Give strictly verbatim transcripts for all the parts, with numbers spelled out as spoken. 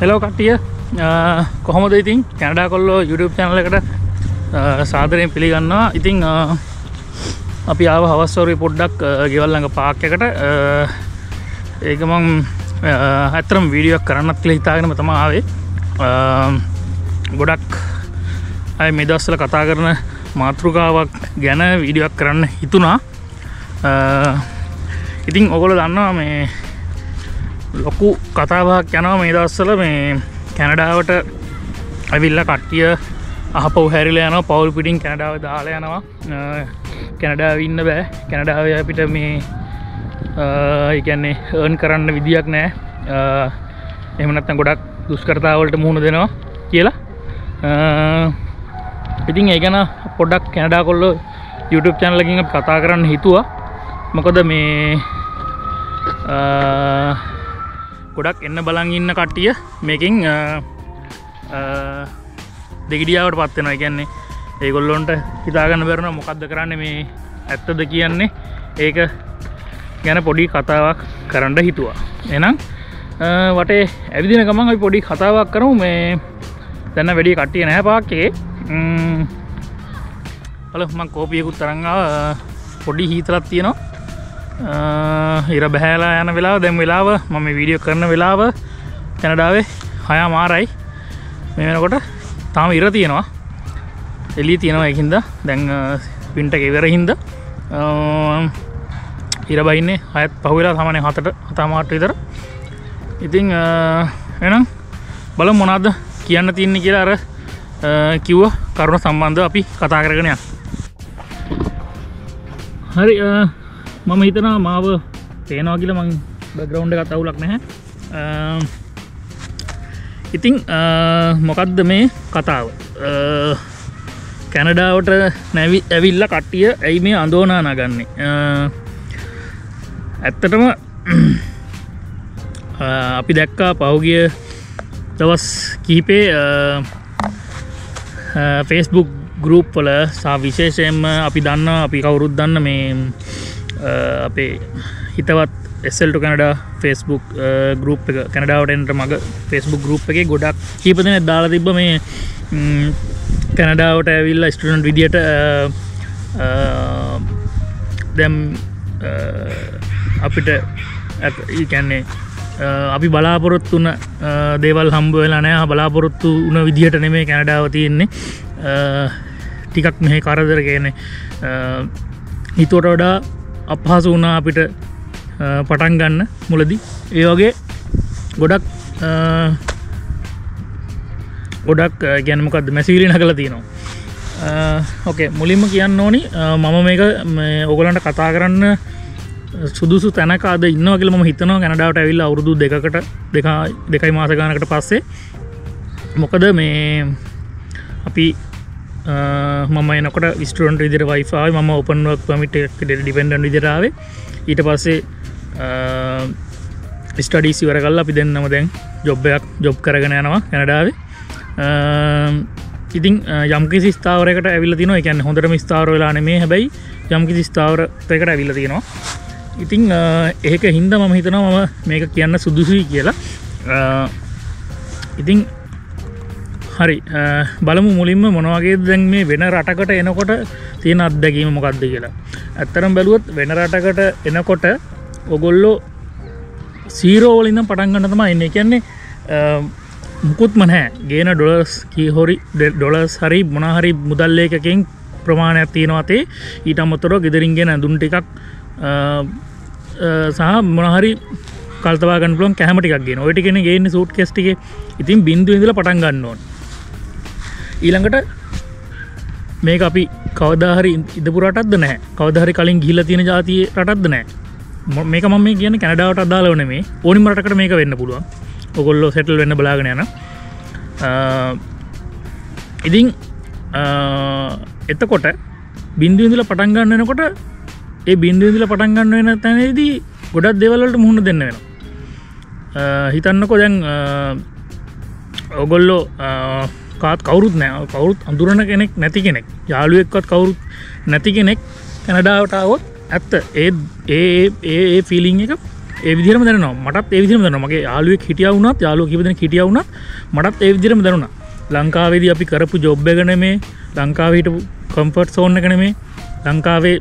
Hello kattiya, kohomada ithin Canada Kollo YouTube channel ekata saadareen piligannawa. Ithin api aawa hawas waruwe poddak gewal langa park ekata. Eka man atharama video ekak karannath kiyala hithagena thama aawe. Godak ay me dassala katha karana maatrukawak gana video ekak karanna hithuna. Ithin ogollo dannawa me ලොකු කතාවක් යනවා මේ දවස්වල මේ කැනඩාවට අවිල්ලා කට්ටිය අහපව හැරිලා යනවා පවුල් පිටින් කැනඩාව දාලා යනවා කැනඩාවේ ඉන්න බෑ කැනඩාවේ අපිට මේ ඒ කියන්නේ earn කරන්න විදියක් නෑ එහෙම නැත්නම් ගොඩක් දුෂ්කරතා වලට මුහුණ දෙනවා කියලා ඉතින් ඒ ගැන පොඩ්ඩක් කැනඩා කොල්ලෝ YouTube channel එකකින් අපි කතා කරන්න හිතුවා මොකද මේ ගොඩක් එන්න බලන් ඉන්න කට්ටිය මේකෙන් දෙගිඩියාවට පත් වෙනවා. ඒ කියන්නේ ඒගොල්ලොන්ට හිතා ගන්න බැරි වෙනවා මොකද්ද කරන්නේ මේ ඇත්තද කියන්නේ. ඒක ගැන පොඩි කතාවක් කරන්න හිතුවා. එහෙනම් වටේ ඇවිදින ගමන් අපි පොඩි කතාවක් කරමු. මේ දැන් වැඩි කට්ටිය නැහැ පාක් එකේ. හලෝ මම කෝපියකුත් තරංග පොඩි හීතලක් තියෙනවා. ඉර බහැලා යන වෙලාව දැන් වෙලාව මම මේ වීඩියෝ කරන වෙලාව කැනඩාවේ හය මාරයි මේ වෙනකොට තාම ඉර තියෙනවා එළිය තියෙනවා ඒකින්ද දැන් වින්ටර් එක ඉවර හින්දා ඉර බයින්නේ හයත් පහ වෙලා සාමාන්‍ය හතට හතමාට විතර ඉතින් එහෙනම් බලමු මොනවද කියන්න තියෙන්නේ කියලා අර කිව්ව කරුණ සම්බන්ධව අපි කතා කරගෙන යන්න. හරි මම හිතනවා මාව තේනවා කියලා මම බෑග්ග්‍රවුන්ඩ් එකත් අවුලක් නැහැ. ඉතින් මොකද්ද මේ කතාව? කැනඩාවට නැවි ඇවිල්ලා කට්ටිය ඇයි මේ අඳෝනා නගන්නේ? ඇත්තටම අපි දැක්කා පහුගිය දවස් කිහිපේ Facebook group වල සා විශේෂයෙන්ම අපි දන්නවා අපි කවුරුත් දන්න මේ අපේ හිතවත් S L to Canada Facebook group එක කැනඩාවට එන්න මග Facebook group එකේ ගොඩක් කීප දෙනෙක් දාලා තිබ්බ මේ කැනඩාවට ඇවිල්ලා ස්ටුඩන්ට් විදියට දැන් අපිට ඒ කියන්නේ අපි බලාපොරොත්තු වුණ දේවල් හම්බ වෙලා නැහැ බලාපොරොත්තු වුණ විදියට නෙමෙයි කැනඩාව තියෙන්නේ ටිකක් මෙහි කරදර කියන්නේ හිතුවට වඩා අපහසු වුණා අපිට පටන් ගන්න මුලදී ඒ වගේ ගොඩක් ගොඩක් කියන්නේ මොකද්ද මැසිවිලි නගලා තියෙනවා. ඕකේ මුලින්ම කියන්න ඕනි මම මේක ඔයගලන්ට කතා කරන්න සුදුසු තැනක අද ඉන්නවා කියලා මම හිතනවා කැනඩාවට ඇවිල්ලා අවුරුදු දෙකකට දෙක දෙකයි මාස ගානකට පස්සේ මොකද මේ අපි මම එනකොට ස්ටුඩන්ට් විදිහට වයිෆයි ආවේ මම ඕපන් වර්ක් පර්මිට් එකේ ඩිපෙන්ඩන්ට් විදිහට ආවේ ඊට පස්සේ ස්ටඩීස් ඉවර කරලා අපි දෙන්නම දැන් ජොබ් එකක් ජොබ් කරගෙන යනවා කැනඩාවේ ඉතින් යම්කිසි ස්ථාවරයකට ඇවිල්ලා තිනවා ඒ කියන්නේ හොඳටම ස්ථාවර වෙලා නෙමෙයි හැබැයි යම්කිසි ස්ථාවරයකට ඇවිල්ලා තිනවා ඉතින් ඒක හින්දා මම හිතනවා මම මේක කියන්න සුදුසුයි කියලා ඉතින් හරි බලමු මුලින්ම මොන වගේද දැන් මේ වෙන රටකට එනකොට තියෙන අත්දැකීම මොකක්ද කියලා. ඇත්තටම බැලුවොත් වෙන රටකට එනකොට ඔයගොල්ලෝ සීරෝ වල ඉඳන් පටන් ගන්න තමයි ඉන්නේ. ඒ කියන්නේ මුකුත්ම නැහැ. ගේන ඩොලර්ස් කී හොරි ඩොලර්ස් හරි මොන හරි මුදල් ලේකකෙන් ප්‍රමාණයක් තියෙනවා තේ. ඊට අමතරව ගෙදරින් ගෙන ඇඳුම් ටිකක් සහ මොන හරි කල්තවා ගන්න පුළුවන් කැම ටිකක් ගේන. ඔය ටිකනේ ගේන්නේ සූට් කේස් ටිකේ. ඉතින් බින්දුවේ ඉඳලා පටන් ගන්න ඕනේ. ඊළඟට මේක අපි කවදාහරි ඉදපු රටක්ද නැහැ. කවදාහරි කලින් ගිහිල්ලා තියෙන ජාතියේ රටක්ද නැහැ. මේක මම මේ කියන්නේ කැනඩාවට අදාළව නෙමෙයි. ඕනිම රටකට මේක වෙන්න පුළුවන්. ඔයගොල්ලෝ සෙටල් වෙන්න බලාගෙන යනවා. ඉතින් එතකොට බින්දුවේ ඉඳලා පටන් ගන්න වෙනකොට ඒ බින්දුවේ ඉඳලා පටන් ගන්න වෙන තැනදී ගොඩක් දේවල් වලට මුහුණ දෙන්න වෙනවා. හිතන්නකෝ දැන් ඔයගොල්ලෝ කාත් කවුරුත් නැහැ කවුරුත් අඳුරන කෙනෙක් නැති කෙනෙක් යාළුවෙක්වත් කවුරුත් නැති කෙනෙක් කැනඩාවට ආවොත් ඇත්ත ඒ ඒ ඒ ෆීලිං එක ඒ විදිහටම දැනෙනවා. මටත් ඒ විදිහටම දැනෙනවා. මගේ යාළුවෙක් හිටියා වුණත්, යාළුවෝ කීප දෙනෙක් හිටියා වුණත් මටත් ඒ විදිහටම දැනුණා. ලංකාවේදී අපි කරපු ජොබ් එක නෙමේ, ලංකාවේ හිටපු කම්ෆර්ට් සෝන් එක නෙමේ. ලංකාවේ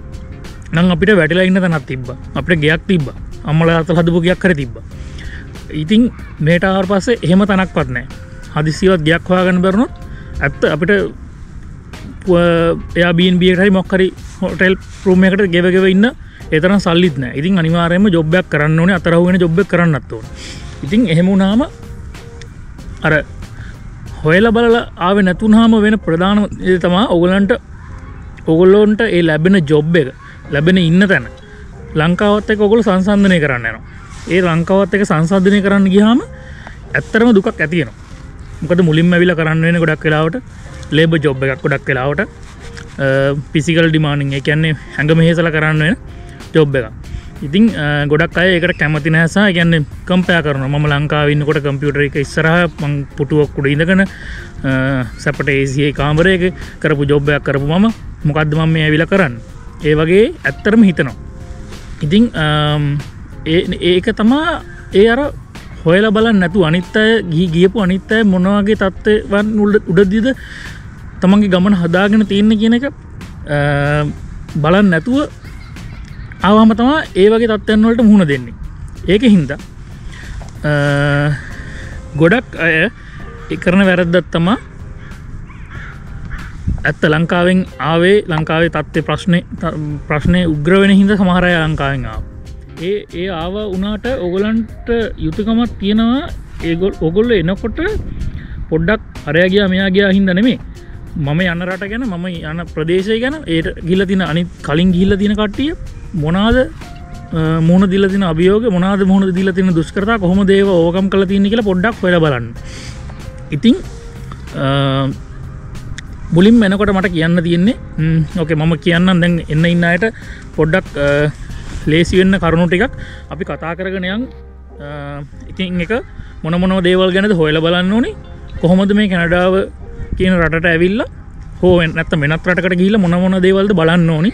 නම් අපිට වැටිලා ඉන්න තැනක් තිබ්බා. අපිට ගයක් තිබ්බා. අම්මලා තාත්තලා හදපු ගයක් හරි තිබ්බා. ඉතින් මෙහෙට ආවට පස්සේ එහෙම තැනක්වත් නැහැ. හදිසියවත් ගයක් හොයාගන්න බැරුණොත් ඇත්ත අපිට Airbnb එකට හරි මොකක් හරි හොටෙල් රූම් එකකට ගෙව ගෙව ඉන්න ඒ තරම් සල්ලිත් නැහැ. ඉතින් අනිවාර්යයෙන්ම ජොබ් එකක් කරන්න ඕනේ, අතරහුව වෙන ජොබ් එකක් කරන්නත් ඕනේ. ඉතින් එහෙම වුණාම අර හොයලා බලලා ආවේ නැතුණාම වෙන ප්‍රධානම දේ තමයි ඕගලන්ට ඕගලොන්ට ඒ ලැබෙන ජොබ් එක, ලැබෙන ඉන්න තැන ලංකාවත් එක්ක ඕගොල්ලෝ සංසන්දනය කරන්න යනවා. ඒ ලංකාවත් එක්ක සංසන්දනය කරන්න ගියාම ඇත්තටම දුකක් ඇති වෙනවා. මොකද මුලින්ම ඇවිල්ලා කරන්න වෙන ගොඩක් වෙලාවට ලේබර් ජොබ් එකක්, ගොඩක් වෙලාවට ෆිසිකල් ඩිමාන්ඩින්, ඒ කියන්නේ හැඟ මෙහෙසලා කරන්න වෙන ජොබ් එකක්. ඉතින් ගොඩක් අය ඒකට කැමති නැහැ සහ ඒ කියන්නේ කම්පෙයාර් කරනවා. මම ලංකාවේ ඉන්නකොට කම්පියුටර් එක ඉස්සරහා මං පුටුවක් උඩ ඉඳගෙන සැපට ඒසී කාමරයක කරපු ජොබ් එකක් කරපු මම මොකද්ද මම මේ ඇවිල්ලා කරන්නේ, ඒ වගේ ඇත්තටම හිතනවා. ඉතින් ඒක තමා ඒ අර හොයලා බලන්න නැතු අනිත් අය ගියපු අනිත් අය මොන වගේ තත්ත්වයන් උඩදීද තමන්ගේ ගමන හදාගෙන තියෙන්නේ කියන එක බලන්න නැතුව ආවම තමයි ඒ වගේ තත්ත්වයන් වලට මුහුණ දෙන්නේ. ඒකෙන් හින්දා ගොඩක් අය ඒ කරන වැරද්දක් තමයි ඇත්ත ලංකාවෙන් ආවේ, ලංකාවේ තත්ත්වේ ප්‍රශ්නේ ප්‍රශ්නේ උග්‍ර වෙන හින්දා සමහර අය ලංකාවෙන් ආවා. ඒ ඒ ආව වුණාට ඕගලන්ට යුතුයකමක් තියෙනවා. ඒගොල්ල ඕගොල්ලෝ එනකොට පොඩ්ඩක් අරයා ගියා මෙයා ගියා හින්දා නෙමෙයි, මම යන රට ගැන, මම යන ප්‍රදේශය ගැන, ඒට ගිහිල්ලා තියෙන අනිත් කලින් ගිහිල්ලා තියෙන කට්ටිය මොනවාද මුහුණ දීලා තියෙන අභියෝග, මොනවාද මුහුණ දීලා තියෙන දුෂ්කරතා, කොහොමද ඒව ඕවර්කම් කරලා තියෙන්නේ කියලා පොඩ්ඩක් හොයලා බලන්න. ඉතින් මුලින්ම එනකොට මට කියන්න තියෙන්නේ ඕකේ මම කියන්නම් දැන් එන්න ඉන්න අයට පොඩ්ඩක් ලේසි වෙන්න කරුණු ටිකක් අපි කතා කරගෙන යන්. ඉතින් එක මොන මොන දේවල් ගැනද හොයලා බලන්න ඕනේ, කොහොමද මේ කැනඩාව කියන රටට ඇවිල්ලා හෝ නැත්නම් වෙනත් රටකට ගිහිල්ලා මොන මොන දේවල්ද බලන්න ඕනේ.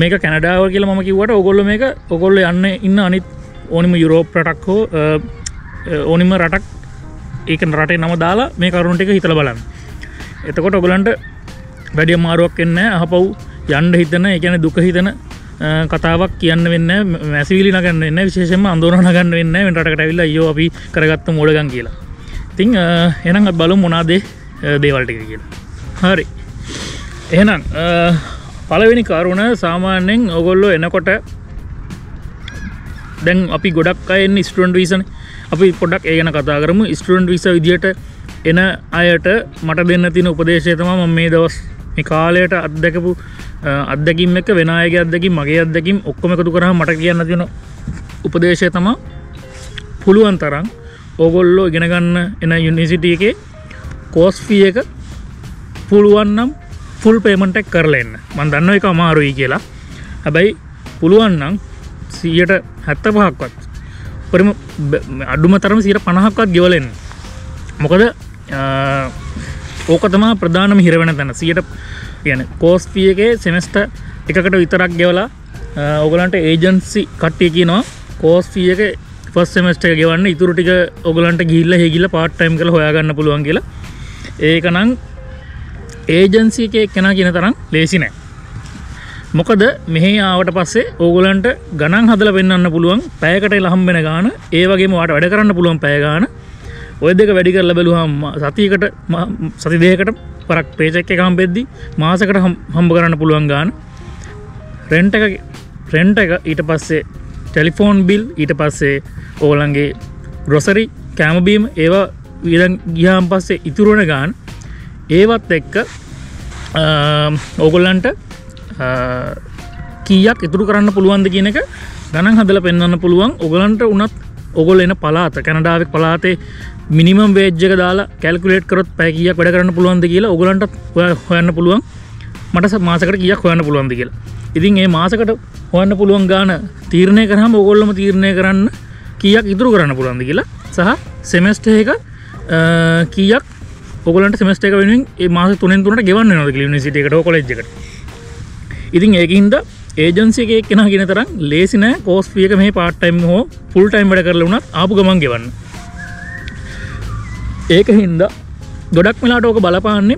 මේක කැනඩාව කියලා මම කිව්වට ඕගොල්ලෝ මේක ඕගොල්ලෝ යන්න ඉන්න අනිත් ඕනිම යුරෝප් රටක් හෝ ඕනිම රටක් ඒක රටේ නම දාලා මේ කරුණු ටික හිතලා බලන්න. එතකොට ඔයගලන්ට වැඩි අමාරුවක් වෙන්නේ නැහැ. අහපව් යන්න හිතන, ඒ කියන්නේ දුක හිතන කතාවක් කියන්න වෙන්නේ නැහැ, මැසිවිලි නගන්න වෙන්නේ නැහැ, විශේෂයෙන්ම අඳුරන නගන්න වෙන්නේ නැහැ වෙන රටකට ඇවිල්ලා අයියෝ අපි කරගත්ත මෝඩකම් කියලා. ඉතින් එහෙනම් අපි බලමු මොනවාද දේවල් ටික කියලා. හරි. එහෙනම් පළවෙනි කරුණ සාමාන්‍යයෙන් ඔයගොල්ලෝ එනකොට දැන් අපි ගොඩක් අය එන්නේ ස්ටුඩන්ට් වීසානේ. අපි පොඩ්ඩක් ඒ ගැන කතා කරමු. ස්ටුඩන්ට් වීසා විදියට එන අයට මට දෙන්න තියෙන උපදේශය තමයි මම මේ දවස් මේ කාලයට අත්දකපු අත්දැකීම් එක වෙන අයගේ අත්දැකීම් මගේ අත්දැකීම් ඔක්කොම එකතු කරාම මට කියන්න තියෙන උපදේශය තමයි පුළුවන් තරම් ඕගොල්ලෝ ඉගෙන ගන්න එන යුනිවර්සිටි එකේ කෝස් ෆී එක පුළුවන් නම් ෆුල් පේමන්ට් එක කරලා එන්න. මම දන්නවා ඒක අමාරුයි කියලා. හැබැයි පුළුවන් නම් සීයට හැත්තෑ පහක්වත් පරිම අඩුම තරම සීයට පනහක්වත් ගෙවලා එන්න. මොකද ඕක තමයි ප්‍රධානම හිර වෙන තැන. සීයට කියන්නේ කෝස් ෆී එකේ සෙමෙස්ටර් එකකට විතරක් ගෙවලා ඕගලන්ට ඒජන්සි කට්ටිය කියනවා කෝස් ෆී එක ෆස්ට් සෙමෙස්ටර් එක ගෙවන්න, ඉතුරු ටික ඕගලන්ට ගිහිල්ලා හේගිල්ලා පාර්ට් ටයිම් කරලා හොයාගන්න පුළුවන් කියලා. ඒකනම් ඒජන්සි එකේ කෙනා කියන තරම් ලේසි නෑ. මොකද මෙහි ආවට පස්සේ ඕගලන්ට ගණන් හදලා වෙන්නන්න පුළුවන්, පැයකට ලහම්බෙන ගාන, ඒ වගේම ඔයාට වැඩ කරන්න පුළුවන් පැය ගාන. ඔය දෙක වැඩි කරලා බලුවාම සතියකට සති දෙකකට පරක් පේචෙක් එක හම්බෙද්දි මාසෙකට හම්බ කරන්න පුළුවන් ගාන. රෙන්ට් එක රෙන්ට් එක ඊට පස්සේ ටෙලිෆෝන් බිල්, ඊට පස්සේ ඕගලන්ගේ ග්‍රොසරි, කෑම බීම ඒවා ඊළඟ ගියාන් පස්සේ ඉතුරු වෙන ගාන. ඒවත් එක්ක ඕගලන්ට කීයක් ඉතුරු කරන්න පුළුවන්ද කියන එක ගණන් හදලා පෙන්වන්න පුළුවන්. ඕගලන්ට උනත් ඕගොල්ලෝ එන පළාත කැනඩාවේ පළාතේ මිනිමම් වේජ් එක දාලා කැල්කියුලේට් කරොත් පැය කීයක් වැඩ කරන්න පුළුවන්ද කියලා ඕගලන්ට හොයන්න පුළුවන්. මට මාසෙකට කීයක් හොයන්න පුළුවන්ද කියලා. ඉතින් මේ මාසෙකට හොයන්න පුළුවන් ගාන තීරණය කරාම ඕගොල්ලොම තීරණය කරන්න කීයක් ඉතුරු කරන්න පුළුවන්ද කියලා, සහ සෙමෙස්ටර් එක කීයක් ඕගලන්ට සෙමෙස්ටර් එක වෙනුවෙන් මේ මාස තුනෙන් තුනට ගෙවන්න වෙනවද කියලා යුනිවර්සිටි එකට හෝ කොලෙජ් එකට. ඉතින් ඒකින්ද एजेंसी के किना गिने तरंग लेसिन है कॉस्ट फ्री के में पार्ट टाइम हो फुल टाइम වැඩ කරලා වුණත් ආපු ගමන් ගෙවන්න. ඒක හින්දා ගොඩක් වෙලාට ඕක බලපාන්නේ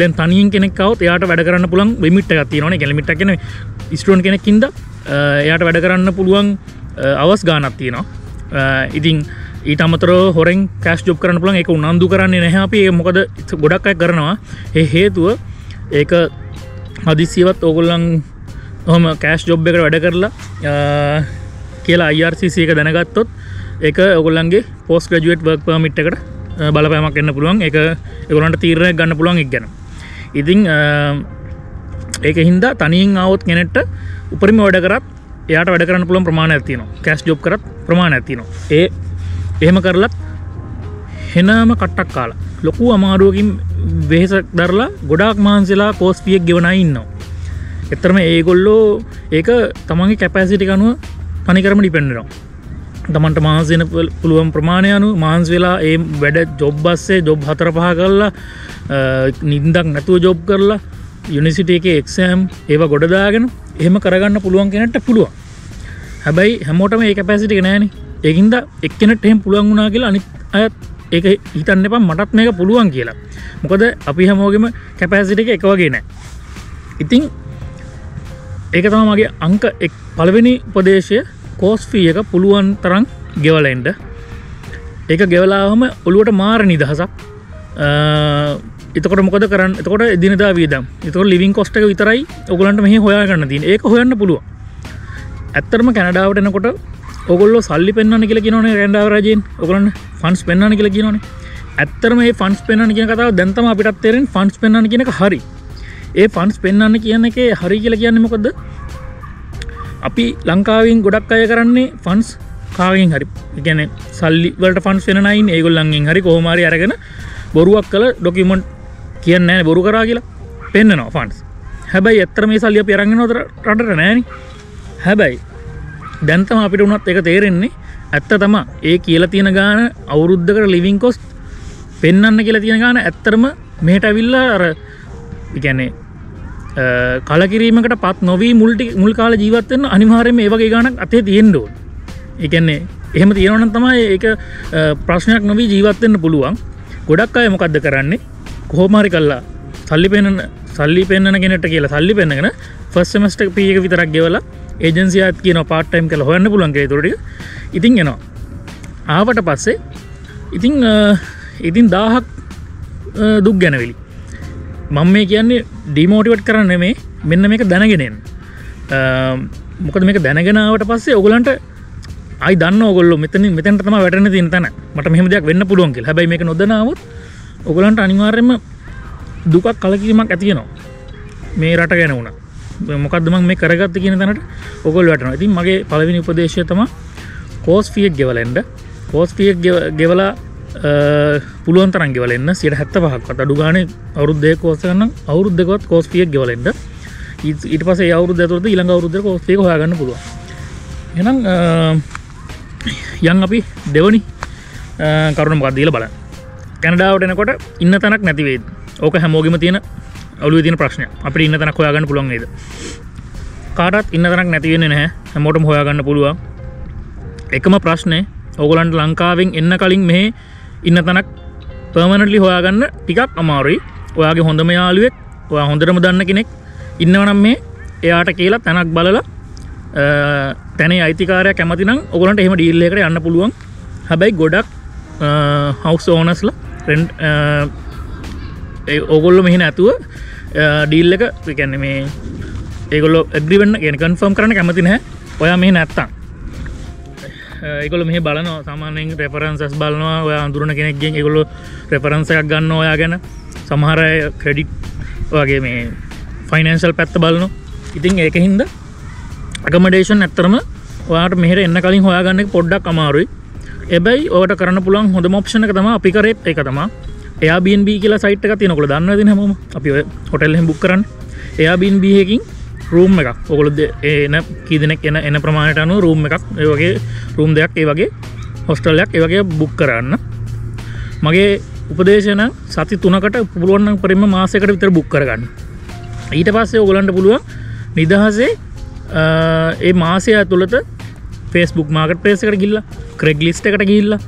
දැන් තනියෙන් කෙනෙක් આવොත් එයාට වැඩ කරන්න පුළුවන් limit එකක් තියෙනවනේ. ඒ limit එක කියන්නේ ස්ටුඩන්ට් කෙනෙක් ඉඳලා එයාට වැඩ කරන්න පුළුවන් hours ගාණක් තියෙනවා. ඉතින් ඊට අමතරව හොරෙන් cash job කරන්න පුළුවන්. ඒක උනන්දු කරන්නේ නැහැ අපි. ඒක මොකද ගොඩක් අය කරනවා. ඒ හේතුව ඒක හදිසියවත් ඕගොල්ලන් ඔහම කෑෂ් ජොබ් එකට වැඩ කරලා කියලා I R C C එක දැනගත්තොත් ඒක ඔයගොල්ලන්ගේ පෝස්ට් ග්‍රැජුවේට් වර්ක් පර්මිට් එකට බලපෑමක් එන්න පුළුවන්. ඒක ඒගොල්ලන්ට තීරණයක් ගන්න පුළුවන් එක ගැන. ඉතින් ඒකින් දා තනියෙන් આવොත් කෙනෙක්ට උපරිම වැඩ කරත් එයාට වැඩ කරන්න පුළුවන් ප්‍රමාණයක් තියෙනවා. කෑෂ් ජොබ් කරත් ප්‍රමාණයක් තියෙනවා. ඒ එහෙම කරලත් හෙනම කට්ටක් කාලා ලොකු අමාරුවකින් වෙහෙසක් දරලා ගොඩාක් මහන්සිලා කෝස් ෆී එක ගෙවන අය ඉන්නවා. එතරම් ඒගොල්ලෝ ඒක තමන්ගේ කැපැසිටි එක අනුව තනිකරම ඩිපෙන්ඩ් වෙනවා. තමන්ට මහන්සි වෙන පුළුවන් ප්‍රමාණය අනුව මහන්සි වෙලා ඒ වැඩ ජොබ් බස්සේ ජොබ් හතර පහ කරලා නිින්දක් නැතුව ජොබ් කරලා යුනිවර්සිටි එකේ එක්සෑම් ඒවා ගොඩ දාගෙන එහෙම කරගන්න පුළුවන් කෙනෙක්ට පුළුවන්. හැබැයි හැමෝටම ඒ කැපැසිටි එක නැහැනේ. ඒකින්ද එක්කෙනෙක්ට එහෙම පුළුවන් වුණා කියලා අනිත් අයත් ඒක හිතන්න එපා මටත් මේක පුළුවන් කියලා. මොකද අපි හැමෝගෙම කැපැසිටි එක එක වගේ නැහැ. ඉතින් ඒක තමයි මගේ අංක පළවෙනි උපදේශය. කෝස් ෆී එක පුළුවන් තරම් ගෙවලා එන්න. ඒක ගෙවලාම ඔළුවට මාර නිදහසක්. එතකොට මොකද කරන්නේ? එතකොට දිනදා වියදම්. එතකොට ලිවිං කොස්ට් එක විතරයි ඔයගලන්ට මෙහි හොයාගන්න තියෙන්නේ. ඒක හොයන්න පුළුවන්. ඇත්තටම කැනඩාවට එනකොට ඔයගොල්ලෝ සල්ලි පෙන්වන්න කියලා කියනෝනේ කැනඩා රජයෙන්. ඔයගොල්ලන් ෆන්ඩ්ස් පෙන්වන්න කියලා කියනෝනේ. ඇත්තටම මේ ෆන්ඩ්ස් පෙන්වන්න කියන කතාව දැන් තමයි අපිටත් තේරෙන්නේ. ෆන්ඩ්ස් පෙන්වන්න කියන එක හරි. ඒ ෆන්ඩ්ස් පෙන්වන්න කියන එකේ හරි කියලා කියන්නේ මොකද්ද? අපි ලංකාවෙන් ගොඩක් අය කරන්නේ ෆන්ඩ්ස් කාගෙන් හරි. ඒ කියන්නේ සල්ලි වලට ෆන්ඩ්ස් වෙන නයින් ඒගොල්ලන්ගෙන් හරි කොහොම හරි අරගෙන බොරුවක් කළ ડોකියුමන්ට් කියන්නේ නැහැ බොරු කරා කියලා පෙන්නනවා ෆන්ඩ්ස්. හැබැයි ඇත්තට මේ සල්ලි අපි අරන් යනවද රටට නැහැනේ. හැබැයි දැන් තමයි අපිට උනත් ඒක තේරෙන්නේ. ඇත්ත තමයි ඒ කියලා තියෙන ගාන අවුරුද්දකට ලිවිං කොස්ට් පෙන්වන්න කියලා තියෙන ගාන ඇත්තටම මෙහෙට අවිල්ලා අර කියන්නේ කලකිරීමකට පත් නොවී මුල්ටි මුල් කාල ජීවත් වෙන අනිවාර්යයෙන්ම මේ වගේ ගාණක් අතේ තියෙන්න ඕන. ඒ කියන්නේ එහෙම තියෙනවා නම් තමයි ඒක ප්‍රශ්නයක් නොවී ජීවත් වෙන්න පුළුවන්. ගොඩක් අය මොකද්ද කරන්නේ? කොහොම හරි කළා සල්ලි පෙන්නන සල්ලි පෙන්නන කෙනෙක්ට කියලා සල්ලි පෙන්නගෙන ෆස්ට් සෙමස්ටර් P එක විතරක් ගෙවලා ඒජන්සියත් කියනවා පාර්ට් ටයිම් කියලා හොයන්න පුළුවන් කියලා. ඒතර ටික ඉතින් එනවා. ආවට පස්සේ ඉතින් ඉතින් දහහක් දුක් ගැනවිලි. මම මේ කියන්නේ ඩිමෝටිවේට් කරන්න නෙමෙයි. මෙන්න මේක දැනගෙන ඉන්න. මොකද මේක දැනගෙන ආවට පස්සේ ඔයගලන්ට ආයි දන්න ඕගොල්ලෝ මෙතන මෙතනට තමයි වැටෙන්න තියෙන තැන. මට මෙහෙම දෙයක් වෙන්න පුළුවන් කියලා. හැබැයි මේක නොදැන આવොත් ඔයගලන්ට අනිවාර්යයෙන්ම දුකක් කලකිරීමක් ඇති වෙනවා. මේ රට ගැන වුණා. මොකද්ද මම මේ කරගත්තේ කියන තැනට ඔයගොල්ලෝ වැටෙනවා. ඉතින් මගේ පළවෙනි උපදේශය තමයි කෝස් ෆී එක ගෙවලා එන්න. කෝස් ෆී එක ගෙවලා පුළුවන් තරම් ගෙවලා එන්න. හැත්තෑ පහක්වත් අඩු ගානේ අවුරුදු දෙකක් ඔස්සේ ගන්න අවුරුදු දෙකවත් කෝස් ෆී එක ගෙවලා එන්න. ඊට පස්සේ ඒ අවුරුද්ද ඇතුළත ඊළඟ අවුරුද්දේ කෝස් ෆී එක හොයාගන්න පුළුවන්. එහෙනම් යන් අපි දෙවෙනි කරුණ මොකක්ද කියලා බලන්න. කැනඩාවට එනකොට ඉන්න තැනක් නැති වේද? ඕක හැමෝගෙම තියෙන ඔළුවේ තියෙන ප්‍රශ්නයක්. අපිට ඉන්න තැනක් හොයාගන්න පුළුවන් නේද? කාටවත් ඉන්න තැනක් නැති වෙන්නේ නැහැ. හැමෝටම හොයාගන්න පුළුවන්. එකම ප්‍රශ්නේ ඕගොල්ලන්ට ලංකාවෙන් එන්න කලින් මෙහි ඉන්න තැනක් පර්මනන්ට්ලි හොයාගන්න ටිකක් අමාරුයි. ඔයාගේ හොඳම යාළුවෙක්, ඔයා හොඳටම දන්න කෙනෙක් ඉන්නවනම් මේ එයාට කියලා තැනක් බලලා තැනේ අයිතිකාරයා කැමති නම් ඔයගොල්ලන්ට එහෙම ඩීල් එකකට යන්න පුළුවන්. හැබැයි ගොඩක් හවුස් ඕනර්ස්ලා රෙන්ට් ඒ ඔයගොල්ලෝ මෙහි නැතුව ඩීල් එක ඒ කියන්නේ මේ ඒගොල්ලෝ ඇග්‍රී වෙන්න කියන්නේ කන්ෆර්ම් කරන්න කැමති නැහැ. ඔයා මෙහි නැත්තම් ඒගොල්ලෝ මෙහි බලනවා. සාමාන්‍යයෙන් රෙෆරන්සස් බලනවා. ඔයා අඳුරන කෙනෙක්ගෙන් ඒගොල්ලෝ රෙෆරන්ස් එකක් ගන්නවා ඔයා ගැන. සමහර අය ක්‍රෙඩිට් වගේ මේ ෆයිනෑන්ෂල් පැත්ත බලනවා. ඉතින් ඒකෙන්ද ඇකොමඩේෂන් ඇත්තරම ඔයාට මෙහෙට එන්න කලින් හොයාගන්න එක පොඩ්ඩක් අමාරුයි. හැබැයි ඔයාට කරන්න පුළුවන් හොඳම ඔප්ෂන් එක තමයි අපි කරේ ඒක තමයි Airbnb කියලා සයිට් එකක් තියෙනවා. ඔයගොල්ලෝ දන්නවද ඉතින් හැමෝම? අපි ඔය හොටෙල් එහෙම බුක් කරන්නේ Airbnb එකකින් රූම් එකක්. ඔයගොල්ලෝ එන කී දෙනෙක් එන එන ප්‍රමාණයට අනුව රූම් එකක්, ඒ වගේ රූම් දෙකක්, ඒ වගේ හොස්ටල් එකක්, ඒ වගේ බුක් කරන්න. මගේ උපදේශය නම් සති තුනකට පුළුවන් නම් පරිම මාසයකට විතර බුක් කරගන්න. ඊට පස්සේ ඔයගොල්ලන්ට පුළුවන් නිදහසේ ඒ මාසය ඇතුළත Facebook Marketplace එකට ගිහිල්ලා Craigslist එකට ගිහිල්ලා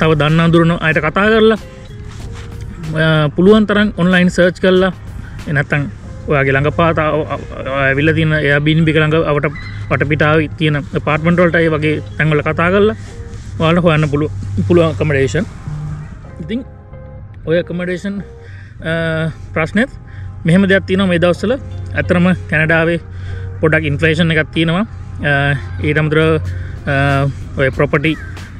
තව දන්න අඳුරන අයට කතා කරලා පුළුවන් තරම් online search කරලා නැත්නම් ඔයාගේ ළඟ පාත ඇවිල්ලා තියෙන Airbnb එක ළඟ අවට වටපිටාවේ තියෙන apartment වලට ඒ වගේ තැන්වල කතා කරලා ඔයාලට හොයන්න පුළුවන් පුළුවන් accommodation. ඉතින් ඔය accommodation ප්‍රශ්නෙත් මෙහෙම දෙයක් තියෙනවා මේ දවස්වල. ඇත්තටම කැනඩාවේ පොඩක් ඉන්ෆ්ලේෂන් එකක් තියෙනවා. ඊට අමතරව ඔය property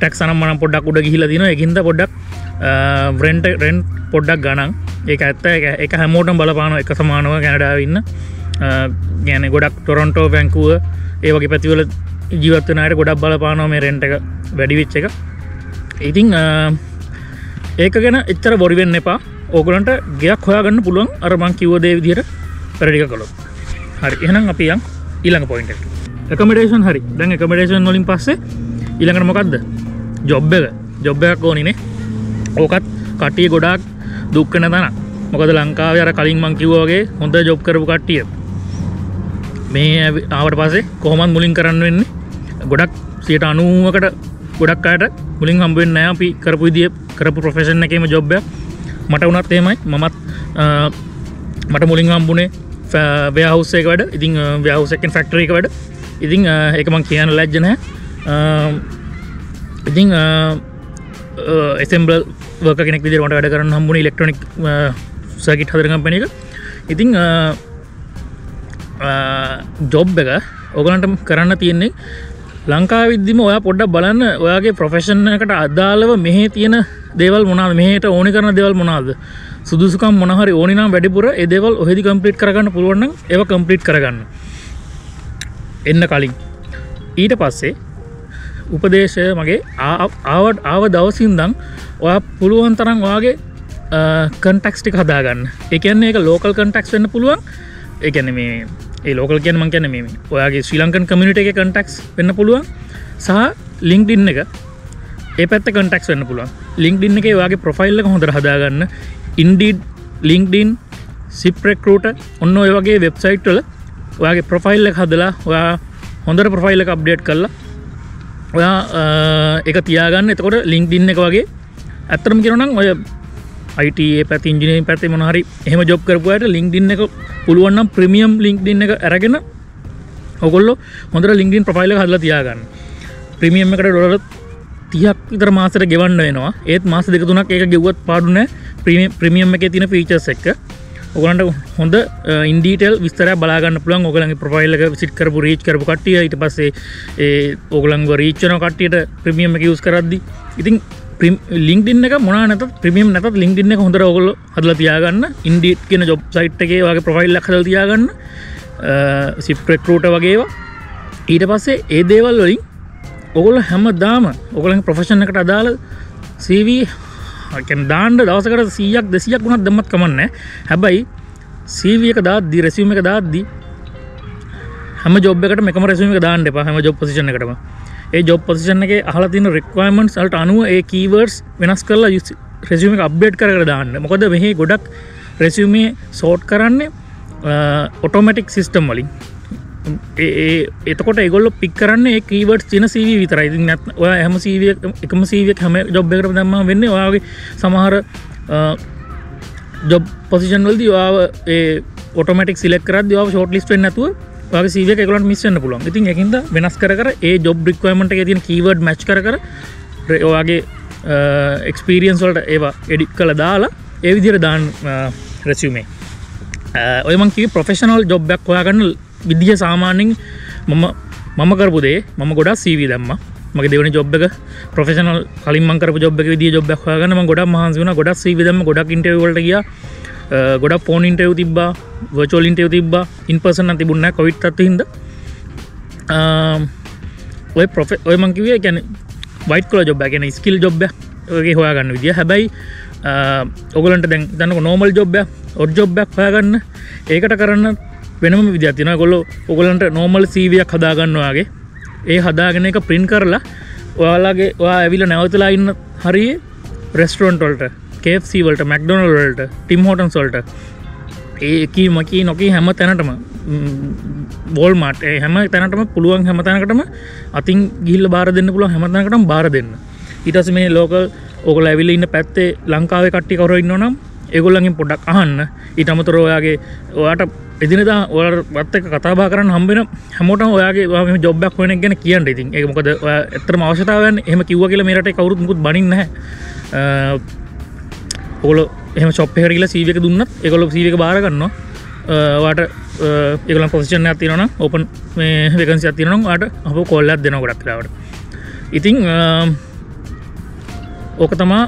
tax අනම්මනම් පොඩක් උඩ ගිහිලා තියෙනවා. ඒකින්ද පොඩක් rent rent පොඩක් ගණන්. ඒක ඇත්ත. ඒක හැමෝටම බලපානවා එක සමානව කැනඩාවේ ඉන්න. يعني ගොඩක් Toronto, Vancouver ඒ වගේ පැතිවල ජීවත් වෙන අයට ගොඩක් බලපානවා මේ rent එක වැඩි වෙච්ච එක. ඉතින් ඒක ගැන එච්චර worry වෙන්න එපා. ඕගලන්ට ගයක් හොයාගන්න පුළුවන් අර මං කිව්ව දේ විදිහට පෙරටික කළොත්. හරි. එහෙනම් අපි යන් ඊළඟ පොයින්ට් එකට. accommodation හරි. දැන් accommodation වලින් පස්සේ ඊළඟට මොකද්ද? job එක. job එකක් ඕනිනේ. ඕකත් කට්ටිය ගොඩාක් දුක් වෙන තැනක්. මොකද ලංකාවේ අර කලින් මං කිව්වා වගේ හොඳ job කරපු කට්ටිය මේ ආවට පස්සේ කොහොමද මුලින් කරන්න වෙන්නේ? ගොඩක් සියයට අනූවකට ගොඩක් අයට මුලින් හම්බ වෙන්නේ නැහැ අපි කරපු විදිය කරපු profession එකේම job එක. මට වුණත් එහෙමයි. මමත් මට මුලින් හම්බුනේ warehouse එක වැඩ. ඉතින් warehouse එකෙන් factory එක වැඩ. ඉතින් ඒක මම කියන්න ලැජ්ජ නැහැ. ඉතින් assembler worker කෙනෙක් විදියට මට වැඩ කරන්න හම්බුනේ electronic circuit හදන company එක. ඉතින් job එක ඕගලන්ට කරන්න තියෙන්නේ ලංකාවෙදිම ඔයා පොඩ්ඩක් බලන්න ඔයාගේ profession එකට අදාළව මෙහි තියෙන දේවල් මොනවාද, මෙහෙට ඕනි කරන දේවල් මොනවාද, සුදුසුකම් මොන හරි ඕනි නම් වැඩිපුර ඒ දේවල් ඔහෙදි කම්ප්ලීට් කරගන්න පුළුවන් නම් ඒවා කම්ප්ලීට් කරගන්න එන්න කලින්. ඊට පස්සේ උපදේශය මගේ ආවට ආව දවසින්දන් ඔයා පුළුවන් තරම් ඔයාගේ contacts ටික හදාගන්න. ඒ කියන්නේ ඒක local contacts වෙන්න පුළුවන්. ඒ කියන්නේ මේ ඒ ලෝකල් කියන මං කියන්නේ මේ ඔයාගේ ශ්‍රී ලංකන් කමියුනිටි එකේ contacts වෙන්න පුළුවන් සහ LinkedIn එක ඒ පැත්තේ contacts වෙන්න පුළුවන්. LinkedIn එකේ ඔයාගේ profile එක හොඳට හදාගන්න. Indeed, LinkedIn, Zip Recruiter ඔන්න ඔය වගේ website වල ඔයාගේ profile එක හදලා ඔයා හොඳට profile එක update කරලා ඔයා ඒක තියාගන්න. එතකොට LinkedIn එක වගේ ඇත්තටම කියනවා නම් ඔය I T පැත්තේ ඉංජිනේරින් පැත්තේ මොන හරි එහෙම ජොබ් කරපු අයට LinkedIn එක පුළුවන් නම් ප්‍රීමියම් LinkedIn එක අරගෙන ඔයගොල්ලෝ හොඳට LinkedIn ප්‍රොෆයිල් එක හදලා තියාගන්න. ප්‍රීමියම් එකට ඩොලර් තිහක් විතර මාසෙට ගෙවන්න වෙනවා. ඒත් මාස දෙක තුනක් ඒක ගෙවුවත් පාඩු නැහැ. ප්‍රීමියම් එකේ තියෙන ෆීචර්ස් එක්ක ඔයගොල්ලන්ට හොඳ in detail විස්තරයක් බලා ගන්න පුළුවන්. ඔයගොල්ලන්ගේ ප්‍රොෆයිල් එක විසිට් කරපු රීච් කරපු කට්ටිය ඊට පස්සේ ඒ ඔයගොල්ලන්ව රීච් කරන කට්ටියට ප්‍රීමියම් එක යූස් කරද්දි ඉතින් LinkedIn එක මොනවා නැතත් ප්‍රීමියම් නැතත් LinkedIn එක හොඳට ඔයගොල්ලෝ හදලා තියාගන්න. Indeed කියන ජොබ් සයිට් එකේ ඔයාගේ ප්‍රොෆයිල් එක හදලා තියාගන්න. Zip Recruiter වගේ ඒවා. ඊට පස්සේ ඒ දේවල් වලින් ඔයගොල්ලෝ හැමදාම ඔයගොල්ලන්ගේ ප්‍රොෆෙෂන් එකට අදාළ C V කියන්නේ දාන්න දවසකට සීයක් දෙසීයක් වුණත් දැම්මත් කමක් නැහැ. හැබැයි C V එක දාද්දි resume එක දාද්දි හැම ජොබ් එකටම එකම resume එක දාන්න එපා. හැම ජොබ් position එකටම ඒ job position එකේ අහලා තියෙන requirements වලට අනුව ඒ keywords වෙනස් කරලා resume එක update කර කර දාන්න. මොකද මෙහි ගොඩක් resume sort කරන්නේ automatic system වලින්. ඒ ඒ එතකොට ඒගොල්ලෝ pick කරන්නේ ඒ keywords තියෙන C V විතරයි. ඉතින් නැත්නම් ඔයා හැම C V එකම C V එක හැම job එකකටම දැම්මම වෙන්නේ ඔයාගේ සමහර job position වලදී ඔයාව ඒ automatic select කරද්දී ඔයාව shortlist වෙන්නේ නැතුව ඔයාගේ C V එක ඒගොල්ලන්ට මිස් වෙන්න පුළුවන්. ඉතින් ඒකින්ද වෙනස් කර කර ඒ job requirement එකේ තියෙන keyword match කර කර ඔයාගේ experience වලට ඒවා edit කරලා දාලා ඒ විදිහට දාන්න resume. ඔය මං කිව්වේ professional job එකක් හොයාගන්න විදිය සාමාන්‍යයෙන් මම මම කරපු දේ මම ගොඩාක් C V දැම්මා. මගේ දෙවෙනි job එක professional කලින් මං කරපු job එක විදිය job එකක් හොයාගන්න මම ගොඩාක් මහන්සි වුණා. ගොඩාක් C V දැම්මා. ගොඩාක් interview වලට ගියා. ගොඩක් ෆෝන් ඉන්ටර්විව් තිබ්බා, වර්චුවල් ඉන්ටර්විව් තිබ්බා, ඉන් පර්සන් නම් තිබුණේ නැහැ කොවිඩ් තත්ත්වෙ හින්දා. ඔය ප්‍රොෆෙ ඔය මං කිව්වේ කියන්නේ වයිට් කලර් ජොබ් එක, කියන්නේ ස්කිල් ජොබ් එක ඔයගේ හොයාගන්න විදිය. හැබැයි ඔයගොල්ලන්ට දැන් දන්නකො නෝමල් ජොබ් එක, ඔඩ් ජොබ් එකක් හොයාගන්න ඒකට කරන්න වෙනම විදියක් තියෙනවා. ඔයගොල්ලෝ ඔයගොල්ලන්ට නෝමල් C V එකක් හදාගන්න ඔයාගේ. ඒ හදාගෙන එක print කරලා ඔයාලගේ ඔයා ඇවිල්ලා නැවතලා ඉන්න හරියේ රෙස්ටුරන්ට් වලට K F C වලට, McDonald's වලට, Tim Hortons වලට ඒ කීම කී නොකී හැම තැනටම Walmart eh හැම තැනටම පුළුවන් හැම තැනකටම අතින් ගිහිල්ලා බාර දෙන්න පුළුවන් හැම තැනකටම බාර දෙන්න. ඊට පස්සේ මේ ලෝකල් ඔයගොල්ලෝ ඇවිල්ලා ඉන්න පැත්තේ ලංකාවේ කට්ටිය කවුරු ඉන්නවනම් ඒගොල්ලන්ගෙන් පොඩ්ඩක් අහන්න. ඊට අමතරව ඔයාගේ ඔයාට එදිනෙදා ඔයාලත් එක්ක කතා බහ කරන්න හම්බ වෙන හැමෝටම ඔයාගේ ඔයාගේ ජොබ් එකක් හොයන එක ගැන කියන්න. ඉතින් ඒක මොකද ඔයා ඇත්තටම අවශ්‍යතාවයන්නේ. එහෙම කිව්වා කියලා මේ රටේ කවුරුත් මුකුත් බනින්නේ නැහැ. ඔයගොල්ලෝ එහෙම ෂොප් එකකට ගිහලා සීවී එක දුන්නත් ඒගොල්ලෝ සීවී එක බාර ගන්නවා. ඔයාට ඒගොල්ලන් පොසිෂන් එකක් තියෙනවා නම් ඕපන් මේ වේකන්සියක් තියෙනවා නම් ඔයාට අපෝ කෝල් එකක් දෙනවා ගොඩක් වෙලාවට. ඉතින් ඕක තමයි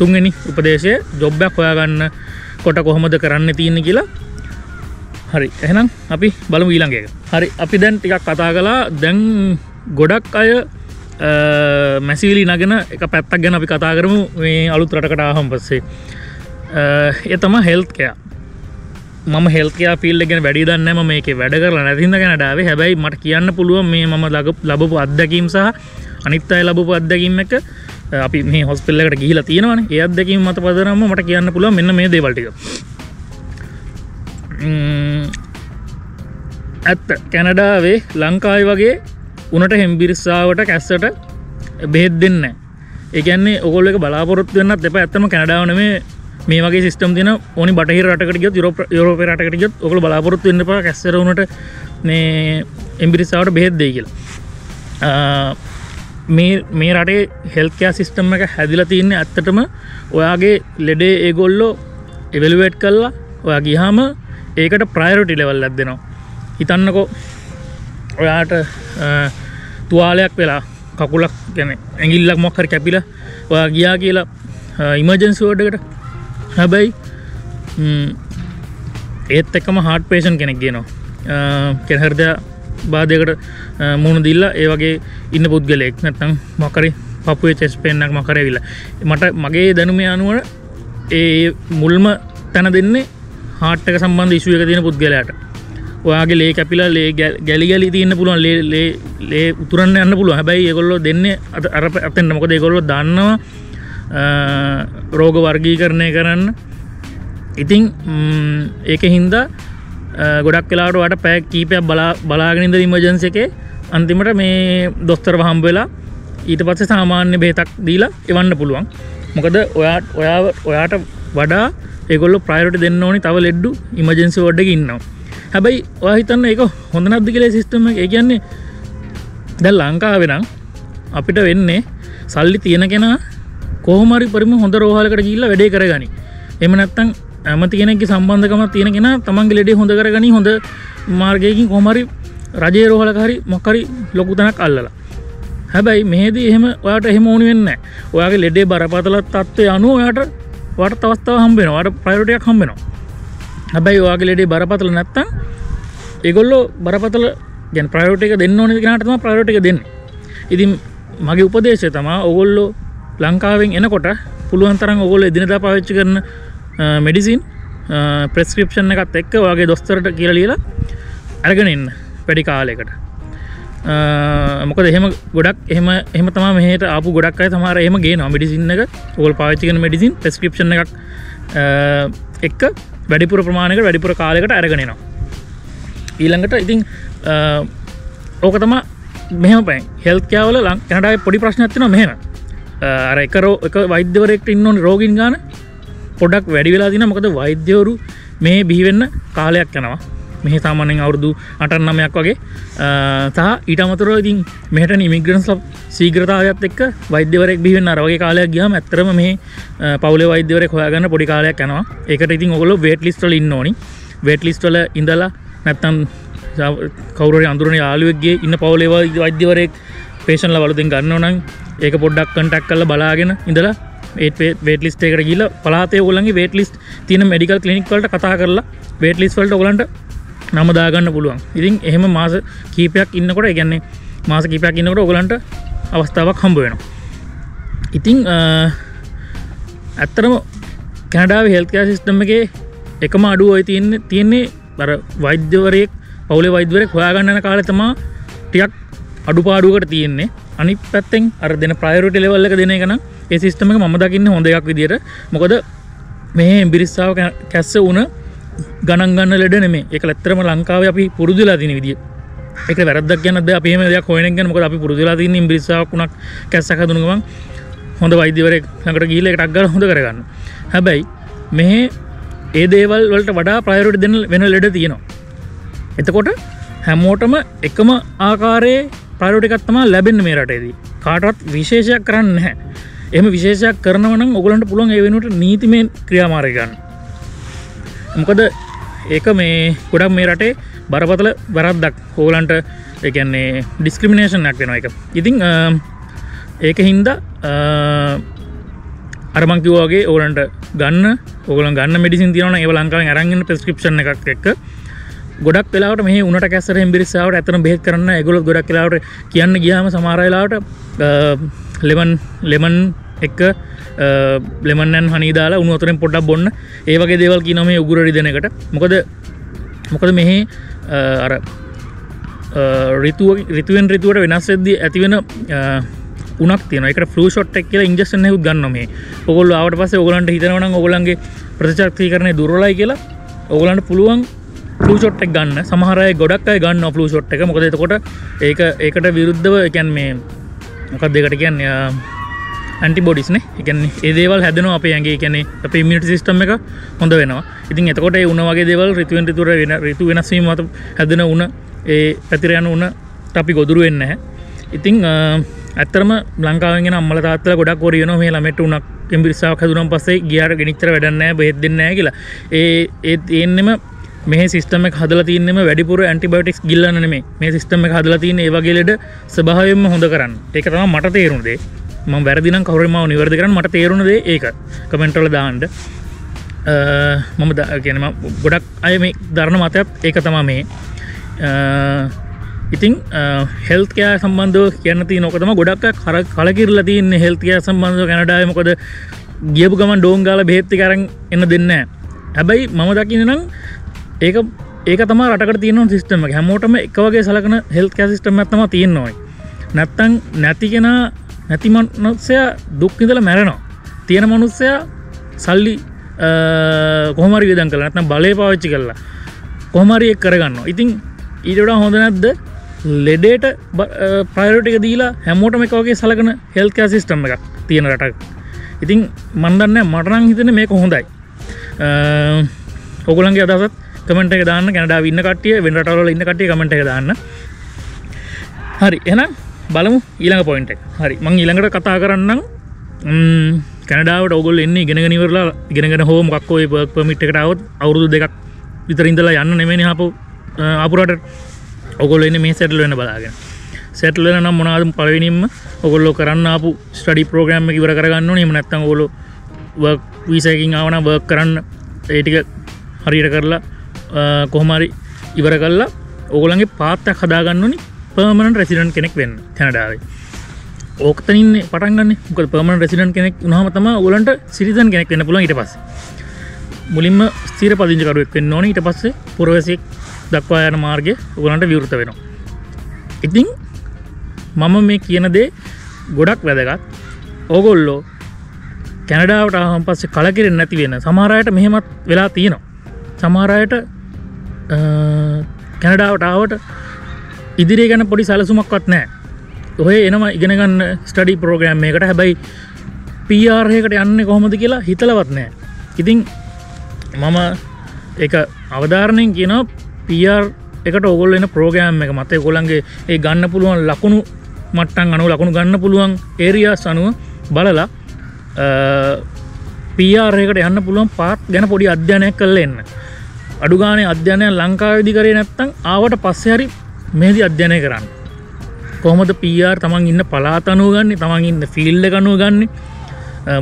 තුන්වෙනි උපදේශය. ජොබ් එකක් හොයාගන්න කොට කොහොමද කරන්න තියෙන්නේ කියලා. හරි එහෙනම් අපි බලමු ඊළඟ එක. හරි අපි දැන් ටිකක් කතා කළා. දැන් ගොඩක් අය මැසිවිලි නගන එක පැත්තක් ගැන අපි කතා කරමු මේ අලුත් රටකට ආවම පස්සේ. ඒ තමයි හෙල්ත් කෙයා. මම හෙල්ත් කෙයා ෆීල්ඩ් එක ගැන වැඩි දන්නේ නැහැ. මම මේකේ වැඩ කරලා නැති හින්දා කැනඩාවේ. හැබැයි මට කියන්න පුළුවන් මේ මම ලැබපු අත්දැකීම් සහ අනිත් අය ලැබපු අත්දැකීම් එක අපි මේ හොස්පිටල් එකට ගිහිලා තියෙනවානේ. ඒ අත්දැකීම් මත පදනම්ම මට කියන්න පුළුවන් මෙන්න මේ දේවල් ටික. ඇත්ත කැනඩාවේ ලංකාවේ වගේ උනට හෙම්බිරිස්සාවට කැස්සට බෙහෙත් දෙන්නේ නැහැ. ඒ කියන්නේ ඔයගොල්ලෝ එක බලාපොරොත්තු වෙන්නත් එපා. ඇත්තම කැනඩාව නෙමෙයි මේ වගේ සිස්ටම් තියෙන ඕනි බටහිර රටකට ගියොත් යුරෝප යුරෝපේ රටකට ගියොත් ඔයගොල්ලෝ බලාපොරොත්තු වෙන්න එපා කැස්සට උනට මේ හෙම්බිරිස්සාවට බෙහෙත් දෙයි කියලා. මේ මේ රටේ හෙල්ත් කෙයා සිස්ටම් එක හැදිලා තින්නේ ඇත්තටම ඔයාගේ ලෙඩේ ඒගොල්ලෝ ඉවැලුවේට් කරලා ඔයා ගියාම ඒකට ප්‍රයොරිටි ලෙවල් එකක් දෙනවා. හිතන්නකෝ ඔයාට තුවාලයක් වෙලා කකුලක් කියන්නේ ඇඟිල්ලක් මොකක් හරි කැපිලා ඔයා ගියා කියලා ඉමර්ජන්සි වෝඩ් එකට. හැබැයි ඒත් එක්කම හાર્ට් පේෂන්ට් කෙනෙක් ගේනවා. කෙන හෘද බාධයකට මුහුණ දීලා ඒ වගේ ඉන්න පුද්ගලයෙක් නැත්නම් මොකක් හරි පපුවේ චෙස්ට් පේන් එකක් මොකක් හරි ඇවිල්ලා. මට මගේ දැනුමේ අනුව ඒ මුල්ම තැන දෙන්නේ හાર્ට් එක සම්බන්ධ ඉෂුව එක තියෙන පුද්ගලයාට. ඔයාගේ ලේ කැපිලා ලේ ගැලි ගැලි තියෙන්න පුළුවන් ලේ ලේ ලේ උතුරන්න යන්න පුළුවන්. හැබැයි ඒගොල්ලෝ දෙන්නේ අර අතෙන්ට. මොකද ඒගොල්ලෝ දන්නවා රෝග වර්ගීකරණය කරන්න. ඉතින් ඒකෙන් හින්දා ගොඩක් වෙලාවට ඔයාට පැය කීපයක් බලා බලාගෙන ඉඳලා ඉමර්ජන්සි එකේ අන්තිමට මේ දොස්තරව හම්බ වෙලා ඊට පස්සේ සාමාන්‍ය බෙහෙතක් දීලා එවන්න පුළුවන්. මොකද ඔයා ඔයාව ඔයාට වඩා ඒගොල්ලෝ ප්‍රයොරිටි දෙන්න ඕනි තව ලෙඩ්ඩු ඉමර්ජන්සි වෝඩ් එකේ ඉන්නවා. හැබැයි ඔයා හිතන්න ඒක හොඳ නැද්ද කියලා සිස්ටම් එක. ඒ කියන්නේ දැන් ලංකාවේ නම් අපිට වෙන්නේ සල්ලි තියෙන කෙනා කොහොම හරි පරිම හොඳ රෝහලකට ගිහිල්ලා වැඩේ කරගනි. එහෙම නැත්නම් ඇමති කෙනෙක්ගේ සම්බන්ධකමක් තියෙන කෙනා තමන්ගේ ලෙඩේ හොඳ කරගනි. හොඳ මාර්ගයකින් කොහොම හරි රජයේ රෝහලක හරි මොකක් හරි ලොකු තැනක් අල්ලලා. හැබැයි මෙහෙදී එහෙම ඔයාට එහෙම ඕනි වෙන්නේ නැහැ. ඔයාගේ ලෙඩේ බරපතල තත්ත්වය අනුව ඔයාට ඔයාට තවස්තාව හම්බ වෙනවා. ඔයාට ප්‍රයොරිටි එකක් හම්බ වෙනවා. හැබැයි ඔයාගේ ලෙඩේ බරපතල නැත්තම් ඒගොල්ලෝ බරපතල يعني ප්‍රයොරිටි එක දෙන්න ඕනේ කෙනාට තමයි ප්‍රයොරිටි එක දෙන්නේ. ඉතින් මගේ උපදේශය තමයි ඔයගොල්ලෝ ලංකාවෙන් එනකොට පුළුවන් තරම් ඔයගොල්ලෝ එදිනෙදා පාවිච්චි කරන මෙඩිසින් ප්‍රෙස්ක්‍රිප්ෂන් එකත් එක්ක ඔයාගේ දොස්තරට කියලා ලියලා අරගෙන ඉන්න වැඩි කාලයකට. මොකද එහෙම ගොඩක් එහෙම එහෙම තමයි මෙහෙට ආපු ගොඩක් අය තමයි එහෙම ගේනවා මෙඩිසින් එක. ඔයගොල්ලෝ පාවිච්චි කරන මෙඩිසින් ප්‍රෙස්ක්‍රිප්ෂන් එකක් එක්ක වැඩිපුර ප්‍රමාණයකට වැඩිපුර කාලයකට අරගෙන එනවා. ඊළඟට ඉතින් ඕක තමයි මෙහෙම පැන් හෙල්ත් කෙයා වල කැනඩාවේ පොඩි ප්‍රශ්නයක් තියෙනවා මෙහෙම. අර එක එක වෛද්‍යවරයෙක්ට ඉන්න ඕනේ රෝගීන් ගන්න පොඩක් වැඩි වෙලා දිනවා. මොකද වෛද්‍යවරු මේ බිහි වෙන්න කාලයක් යනවා. මෙහි සාමාන්‍යයෙන් අවුරුදු අට නවයක් වගේ සහ ඊට අමතරව ඉතින් මෙහෙට ඉමිග්‍රන්ට්ස් ශීඝ්‍රතාවයත් එක්ක වෛද්‍යවරයෙක් බිහි වෙන්න අර වගේ කාලයක් ගියාම ඇත්තටම මේ පවුලේ වෛද්‍යවරයෙක් හොයාගන්න පොඩි කාලයක් යනවා. ඒකට ඉතින් ඔයගොල්ලෝ වේට් ලිස්ට් වල ඉන්න ඕනි. වේට් ලිස්ට් වල ඉඳලා නැත්තම් කවුරු හරි අඳුරන යාළුවෙක්ගේ ඉන්න පවුලේ වෛද්‍යවරයෙක් පේෂන්ට්ලා වලුදෙන් ගන්නව නම් ඒක පොඩ්ඩක් කන්ටැක්ට් කරලා බලාගෙන ඉඳලා ඒ වේට් ලිස්ට් එකට ගිහිල්ලා පළාතේ ඔයගොල්ලන්ගේ වේට් ලිස්ට් තියෙන මෙඩිකල් ක්ලිනික් වලට කතා කරලා වේට් ලිස්ට් වලට ඔයගොල්ලන්ට නම දාගන්න පුළුවන්. ඉතින් එහෙම මාස කීපයක් ඉන්නකොට ඒ කියන්නේ මාස කීපයක් ඉන්නකොට ඔයගලන්ට අවස්ථාවක් හම්බ වෙනවා. ඉතින් ඇත්තටම කැනඩාවේ හෙල්ත් කෙයා සිස්ටම් එකේ එකම අඩුව ඔය තියෙන්නේ තියෙන්නේ අර වෛද්‍යවරයෙක් පවුලේ වෛද්‍යවරයෙක් හොයාගන්න යන කාලේ තමයි ටිකක් අඩුපාඩුවකට තියෙන්නේ. අනිත් පැත්තෙන් අර දෙන ප්‍රයොරිටි ලෙවල් එක දෙන එක නම් ඒ සිස්ටම් එක මම දකින්නේ හොඳ එකක් විදියට. මොකද මේ එම්බිරිස්සාව කැස්ස වුණ ගණන් ගන්න ලෙඩ නෙමෙයි. ඒක ඇත්තටම ලංකාවේ අපි පුරුදුලා තියෙන විදිය. ඒක වැරද්දක් කියන්නත් බෑ. අපි එහෙම දෙයක් හොයන එක ගැන මොකද අපි පුරුදුලා තියෙන ඉම්බ්‍රිස්සාවක් උණක් කැස්සක් හදුණු ගමන් හොඳ වෛද්‍යවරයෙක් ළඟට ගිහිල්ලා ඒකට අක් ගාලා හොඳ කරගන්න. හැබැයි මෙහි ඒ දේවල් වලට වඩා ප්‍රයොරිටි දෙන්න වෙන ලෙඩ තියෙනවා. එතකොට හැමෝටම එකම ආකාරයේ ප්‍රයොරිටි එකක් තමයි ලැබෙන්නේ මේ රටේදී. කාටවත් විශේෂයක් කරන්න නැහැ. එහෙම විශේෂයක් කරනවා නම් ඔයගලන්ට පුළුවන් ඒ වෙනුවට නීතිමය ක්‍රියාමාර්ග ගන්න. මොකද ඒක මේ ගොඩක් මේ රටේ බරපතල වැරද්දක්. ඔයගලන්ට ඒ කියන්නේ ඩිස්ක්‍රිමිනේෂන් එකක් වෙනවා ඒක. ඉතින් ඒකින්ද අර මං කිව්වා වගේ ඔයගලන්ට ගන්න ඔයගලන් ගන්න මෙඩිසින් තියෙනවා නම් ඒව ලංකාවෙන් අරන් ඉන්න ප්‍රෙස්ක්‍රිප්ෂන් එකක් එක්ක ගොඩක් වෙලාවට මේ උණට කැස්සට ඉම්බිරිස්සාවට ඇත්තටම බෙහෙත් කරන්න ඒගොල්ලෝ ගොඩක් වෙලාවට කියන්න ගියාම සමහර වෙලාවට ලෙමන් ලෙමන් එක ලෙමන් ඇන් හනි දාලා උණු වතුරෙන් පොඩ්ඩක් බොන්න ඒ වගේ දේවල් කියනවා මේ උගුර රිදෙන එකට. මොකද මොකද මෙහි අර ඍතුව ඍතුවෙන් ඍතුවට වෙනස් වෙද්දී ඇති වෙන උණක් තියෙනවා. ඒකට ෆ්ලූ ෂොට් එක කියලා ඉන්ජෙක්ෂන් එකකුත් ගන්නවා මේ. ඔයගොල්ලෝ ආවට පස්සේ ඔයගලන්ට හිතනවා නම් ඔයගලන්ගේ ප්‍රතිචක්‍රීයකරණය දුර්වලයි කියලා ඔයගලන්ට පුළුවන් ෆ්ලූ ෂොට් එක ගන්න. සමහර අය ගොඩක් අය ගන්නවා ෆ්ලූ ෂොට් එක. මොකද එතකොට ඒක ඒකට විරුද්ධව ඒ කියන්නේ මේ මොකක්ද ඒකට කියන්නේ ඇන්ටිබොඩිස් නේ. ඒ කියන්නේ ඒ දේවල් හැදෙනවා අපේ ඇඟේ. ඒ කියන්නේ අපේ ඉමුනිටි සිස්ටම් එක හොඳ වෙනවා. ඉතින් එතකොට ඒ උණ වගේ දේවල් ඍතුෙන් ඍතුර වෙන ඍතු වෙනස් වීම මත හැදෙන උණ ඒ පැතිර යන උණට අපි ගොදුරු වෙන්නේ නැහැ. ඉතින් ඇත්තටම ලංකාවෙන් එන අම්මලා තාත්තලා ගොඩක් හොර වෙනවා මේ ළමයට උණක් ඉම්බිරිස්සාවක් හැදුනන් පස්සේ ගියාට ගෙනිච්චර වැඩක් නැහැ බෙහෙත් දෙන්නේ නැහැ කියලා. ඒ ඒ එන්නෙම මේ සිස්ටම් එක හදලා තින්නේම වැඩිපුර ඇන්ටිබයොටික්ස් ගිල්ලන්න නෙමෙයි. මේ සිස්ටම් එක හදලා තින්නේ ඒ වගේ ලෙඩ ස්වභාවයෙන්ම හොඳ කරන්න. ඒක තමයි මට තේරුණ දේ. මම වැරදි නම් කවුරු හරි මාව නිවැරදි කරන්න මට තේරුණ දේ ඒක. කමෙන්ට් වල දාන්න. මම කියන්නේ මම ගොඩක් අය මේ ධර්ම මතයත් ඒක තමයි මේ. ඉතින් හෙල්ත් කෙයාර් සම්බන්ධව කියන්න තියෙන ඕක තමයි ගොඩක් අය කලකිරලා තින්නේ හෙල්ත් කෙයාර් සම්බන්ධව කැනඩාවේ. මොකද ගියපු ගමන් ඩෝන් ගාලා බෙහෙත් ටික අරන් එන්න දෙන්නේ නැහැ. හැබැයි මම දකින්නේ නම් ඒක ඒක තමයි රටකට තියෙන සිස්ටම් එක. හැමෝටම එක වගේ සලකන හෙල්ත් කෙයාර් සිස්ටම් එකක් තමයි තියෙන්න ඕනේ. නැත්තම් නැති කෙනා නැති මනුස්සයා දුක් විඳලා මැරෙනවා. තියෙන මනුස්සයා සල්ලි කොහොම හරි වියදම් කරලා නැත්තම් බලය පාවිච්චි කරලා කොහොම හරි ඒක කරගන්නවා. ඉතින් ඊට වඩා හොඳ නැද්ද ලෙඩේට ප්‍රයොරිටි එක දීලා හැමෝටම එක වගේ සලකන හෙල්ත් කෙයාර් සිස්ටම් එකක් තියෙන රටක්. ඉතින් මම දන්නේ මට නම් හිතෙන්නේ මේක හොඳයි. ඔයගොල්ලන්ගේ අදහසත් කමෙන්ට් එක දාන්න. කැනඩාවේ ඉන්න කට්ටිය වෙන රටවල ඉන්න කට්ටිය කමෙන්ට් එක දාන්න. හරි එහෙනම් බලමු ඊළඟ පොයින්ට් එක. හරි මම ඊළඟට කතා කරන්නම් කැනඩාවට ඔයගොල්ලෝ එන්නේ ඉගෙනගෙන ඉවරලා ඉගෙනගෙන හෝ මොකක් හෝ ඒ වර්ක් පර්මිට් එකට આવොත් අවුරුදු දෙකක් විතර ඉඳලා යන්න නෙමෙයිනේ ආපහු ආපු රටට. ඔයගොල්ලෝ ඉන්නේ මේ සෙටල් වෙන්න බලාගෙන. සෙටල් වෙන නම් මොනවාද පළවෙනියෙන්ම ඔයගොල්ලෝ කරන්න ආපු ස්ටඩි ප්‍රෝග්‍රෑම් එක ඉවර කරගන්න ඕනේ. එහෙම නැත්නම් ඔයගොල්ලෝ වර්ක් වීසා එකකින් ආව නම් වර්ක් කරන්න ඒ ටික හරියට කරලා කොහොමරි ඉවර කරලා ඕගොල්ලන්ගේ පාත්තක් හදාගන්න ඕනි පර්මනන්ට් රෙසිඩන්ට් කෙනෙක් වෙන්න කැනඩාවේ. ඕකතන ඉන්නේ පටන් ගන්න. මොකද පර්මනන්ට් රෙසිඩන්ට් කෙනෙක් වුණාම තමයි ඕගොල්ලන්ට සිටිසන් කෙනෙක් වෙන්න පුළුවන්. ඊට පස්සේ මුලින්ම ස්ථිර පදිංචිකරුවෙක් වෙන්න ඕනේ. ඊට පස්සේ පුරවැසියෙක් දක්වා යන මාර්ගය ඕගොල්ලන්ට විවෘත වෙනවා. ඉතින් මම මේ කියන දේ ගොඩක් වැදගත්. ඕගොල්ලෝ කැනඩාවට ආවම පස්සේ කලකිරෙන්නේ නැති වෙන සමහර අයට මෙහෙමත් වෙලා තියෙනවා. සමහර අයට කැනඩාවට ආවට ඉදිරිය ගැන පොඩි සැලසුමක්වත් නැහැ. ඔය එනවා ඉගෙන ගන්න ස්ටඩි ප්‍රෝග්‍රෑම් එකකට. හැබැයි පී ආර් එකකට යන්නේ කොහොමද කියලා හිතලවත් නැහැ. ඉතින් මම ඒක අවධාරණයෙන් කියනවා පී ආර් එකට ඕගොල්ලෝ එන ප්‍රෝග්‍රෑම් එක මත ඒගොල්ලන්ගේ ඒ ගන්න පුළුවන් ලකුණු මට්ටම් අනුව ලකුණු ගන්න පුළුවන් ඒරියාස් අනුව බලලා පී ආර් එකට යන්න පුළුවන් පාත් ගැන පොඩි අධ්‍යයනයක් කරලා එන්න. අඩු ගානේ අධ්‍යයනය ලංකාවේදී කරේ නැත්නම් ආවට පස්සේ හරි මේදී අධ්‍යයනය කරන්න. කොහොමද පී ආර් තමන් ඉන්න පළාත අනුව ගන්නෙ, තමන් ඉන්න ෆීල්ඩ් එක අනුව ගන්නෙ,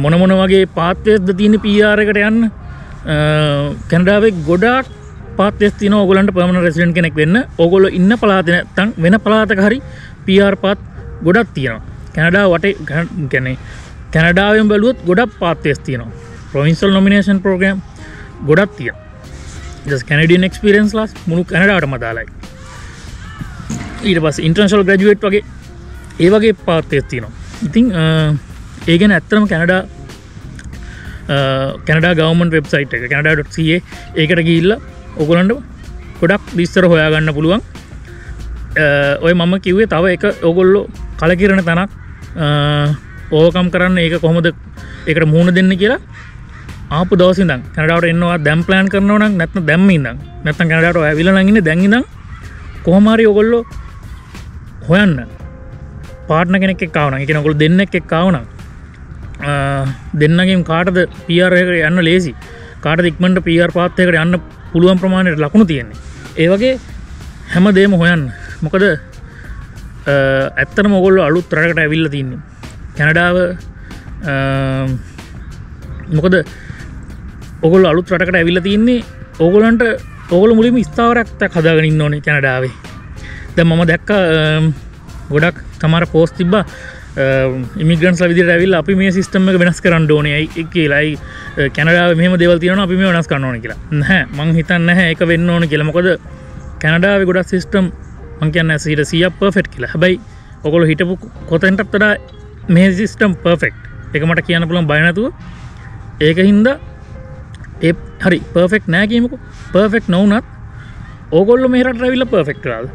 මොන මොන වගේ පාත්වේස්ද තියෙන පී ආර් එකට යන්න. කැනඩාවේ ගොඩාක් පාත්වේස් තියෙනවා ඕගොල්ලන්ට පර්මනන්ට් රෙසිඩන්ට් කෙනෙක් වෙන්න. ඕගොල්ලෝ ඉන්න පළාතේ නැත්නම් වෙන පළාතක හරි පී ආර් පාත් ගොඩක් තියෙනවා. කැනඩාව වටේ කියන්නේ කැනඩාවෙන් බැලුවොත් ගොඩක් පාත්වේස් තියෙනවා. ප්‍රොවින්ෂල් නොමිනේෂන් ප්‍රෝග්‍රෑම් ගොඩක් තියෙනවා. just Canadian experience class මුළු කැනඩාවටම දාලයි. ඊට පස්සේ ඉන්ටර්නැෂනල් ග්‍රැජුවේට් වගේ ඒ වගේ පාත්වේස් තියෙනවා. ඉතින් ඒ ගැන ඇත්තටම කැනඩා Canada government website එක canada dot c a ඒකට ගිහිල්ලා ඔයගොල්ලන්ට ගොඩක් විස්තර හොයා ගන්න පුළුවන්. ඔය මම කිව්වේ තව එක ඔයගොල්ලෝ කලකිරණ තනක් ඕවර්කම් කරන්න ඒක කොහොමද ඒකට මුහුණ දෙන්න කියලා ආපු දවස් ඉඳන් කැනඩාවට එන්නවා දැන් plan කරනවා නම් නැත්නම් දැම්ම ඉඳන් නැත්නම් කැනඩාවට ආවිලා නම් ඉන්නේ දැන් ඉඳන් කොහොම හරි ඔයගොල්ලෝ හොයන්න පාර්ට්නර් කෙනෙක් එක්ක ආවනම් ඒ කියන්නේ ඔයගොල්ලෝ දෙන්නෙක් එක්ක ආවනම් දෙන්නගෙන් කාටද P R එකට යන්න ලේසි කාටද ඉක්මනට P R path එකට යන්න පුළුවන් ප්‍රමාණයට ලකුණු තියෙන්නේ ඒ වගේ හැමදේම හොයන්න මොකද ඇත්තටම ඔයගොල්ලෝ අලුත් රටකට ඇවිල්ලා තින්නේ කැනඩාව මොකද ඔයගොල්ලෝ අලුත් රටකට ඇවිල්ලා තින්නේ ඔයගොල්ලන්ට ඔයගොල්ලෝ මුලින්ම ස්ථාවරයක් හදාගෙන ඉන්න ඕනේ කැනඩාවේ දැන් මම දැක්ක ගොඩක් තමාර post තිබ්බා ඉමිග්‍රන්ට්ස්ලා විදිහට ඇවිල්ලා අපි මේ සිස්ටම් එක වෙනස් කරන්න ඕනේ කියලා. ඒ කැනඩාවේ මෙහෙම දේවල් තියෙනවා අපි මේ වෙනස් කරන්න ඕනේ කියලා. නැහැ මං හිතන්නේ නැහැ ඒක වෙන්න ඕනේ කියලා. මොකද කැනඩාවේ ගොඩක් සිස්ටම් මං කියන්නේ සීයට සීයක් පර්ෆෙක්ට් කියලා. හැබැයි ඔයගොල්ලෝ හිටපු කොතෙන්ටත් වඩා මේ සිස්ටම් පර්ෆෙක්ට්. ඒක මට කියන්න පුළුවන් බය නැතුව. ඒකින්ද ඒ හරි පර්ෆෙක්ට් නෑ කියමුකෝ. පර්ෆෙක්ට් නොවුනත් ඔයගොල්ලෝ මේ රටට ඇවිල්ලා පර්ෆෙක්ට් කරාද?